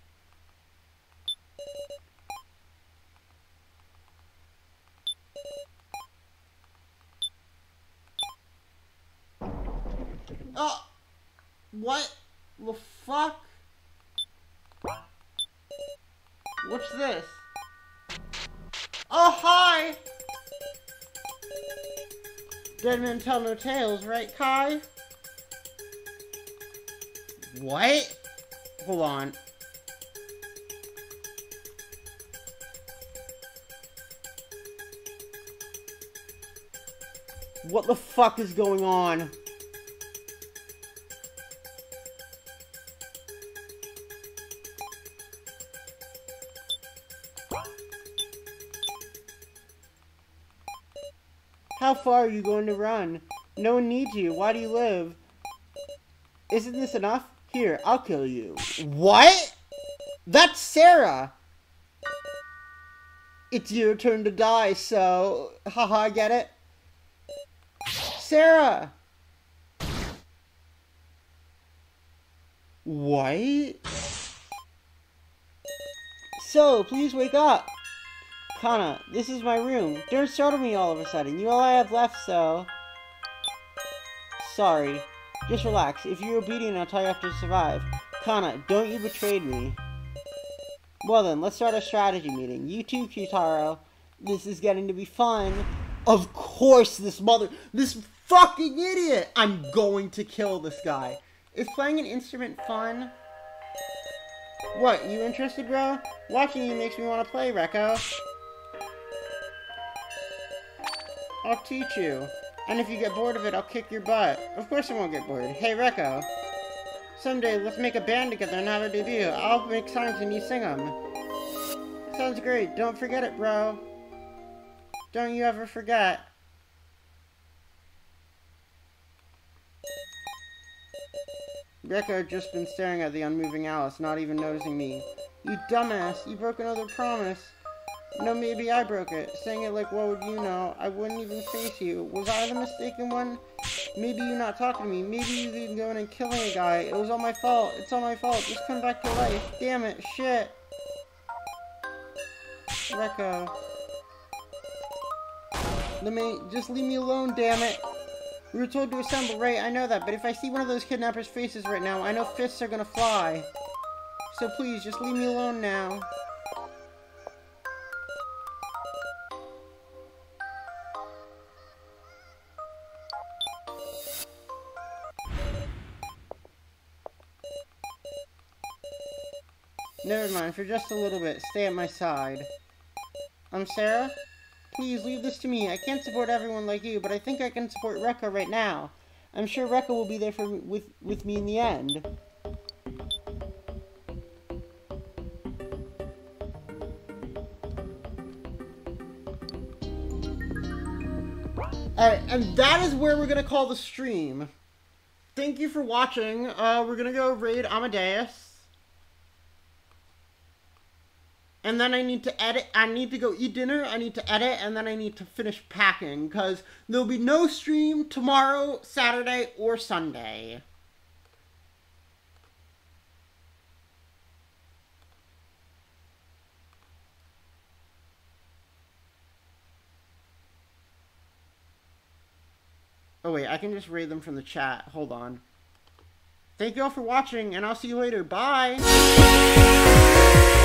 Oh! What the fuck? What's this? Oh, hi! Dead men tell no tales, right, Kai? What? Hold on. What the fuck is going on? How far are you going to run? No one needs you. Why do you live? Isn't this enough? Here, I'll kill you. What? That's Sara! It's your turn to die, so... Haha, get it? Sara! What? So, please wake up! Kana, this is my room. Don't startle me all of a sudden. You're all I have left, so... Sorry. Just relax. If you're obedient, I'll tell you how to survive. Kana, don't you betray me. Well then, let's start a strategy meeting. You too, Q-taro. This is getting to be fun. Of course, this mother... This fucking idiot! I'm going to kill this guy. Is playing an instrument fun? What, you interested, bro? Watching you makes me want to play, Reko. I'll teach you. And if you get bored of it, I'll kick your butt. Of course I won't get bored. Hey, Reko. Someday, let's make a band together and have a debut. I'll make songs and you sing them. Sounds great. Don't forget it, bro. Don't you ever forget. Reko had just been staring at the unmoving Alice, not even noticing me. You dumbass, you broke another promise. No, maybe I broke it. Saying it like, what would you know? I wouldn't even face you. Was I the mistaken one? Maybe you not talking to me. Maybe you even going and killing a guy. It was all my fault. It's all my fault. Just come back to life. Damn it. Shit. Reko. Let me... Just leave me alone, damn it. We were told to assemble, right? I know that, but if I see one of those kidnappers' faces right now, I know fists are gonna fly. So please, just leave me alone now. Never mind, for just a little bit, stay at my side. I'm Sara? Please, leave this to me. I can't support everyone like you, but I think I can support Reko right now. I'm sure Reko will be there for with, with me in the end. Alright, and that is where we're going to call the stream. Thank you for watching. Uh, we're going to go raid Amadeus. And then I need to edit, I need to go eat dinner, I need to edit, and then I need to finish packing, because there'll be no stream tomorrow, Saturday, or Sunday. Oh wait, I can just raid them from the chat, hold on. Thank you all for watching, and I'll see you later, bye!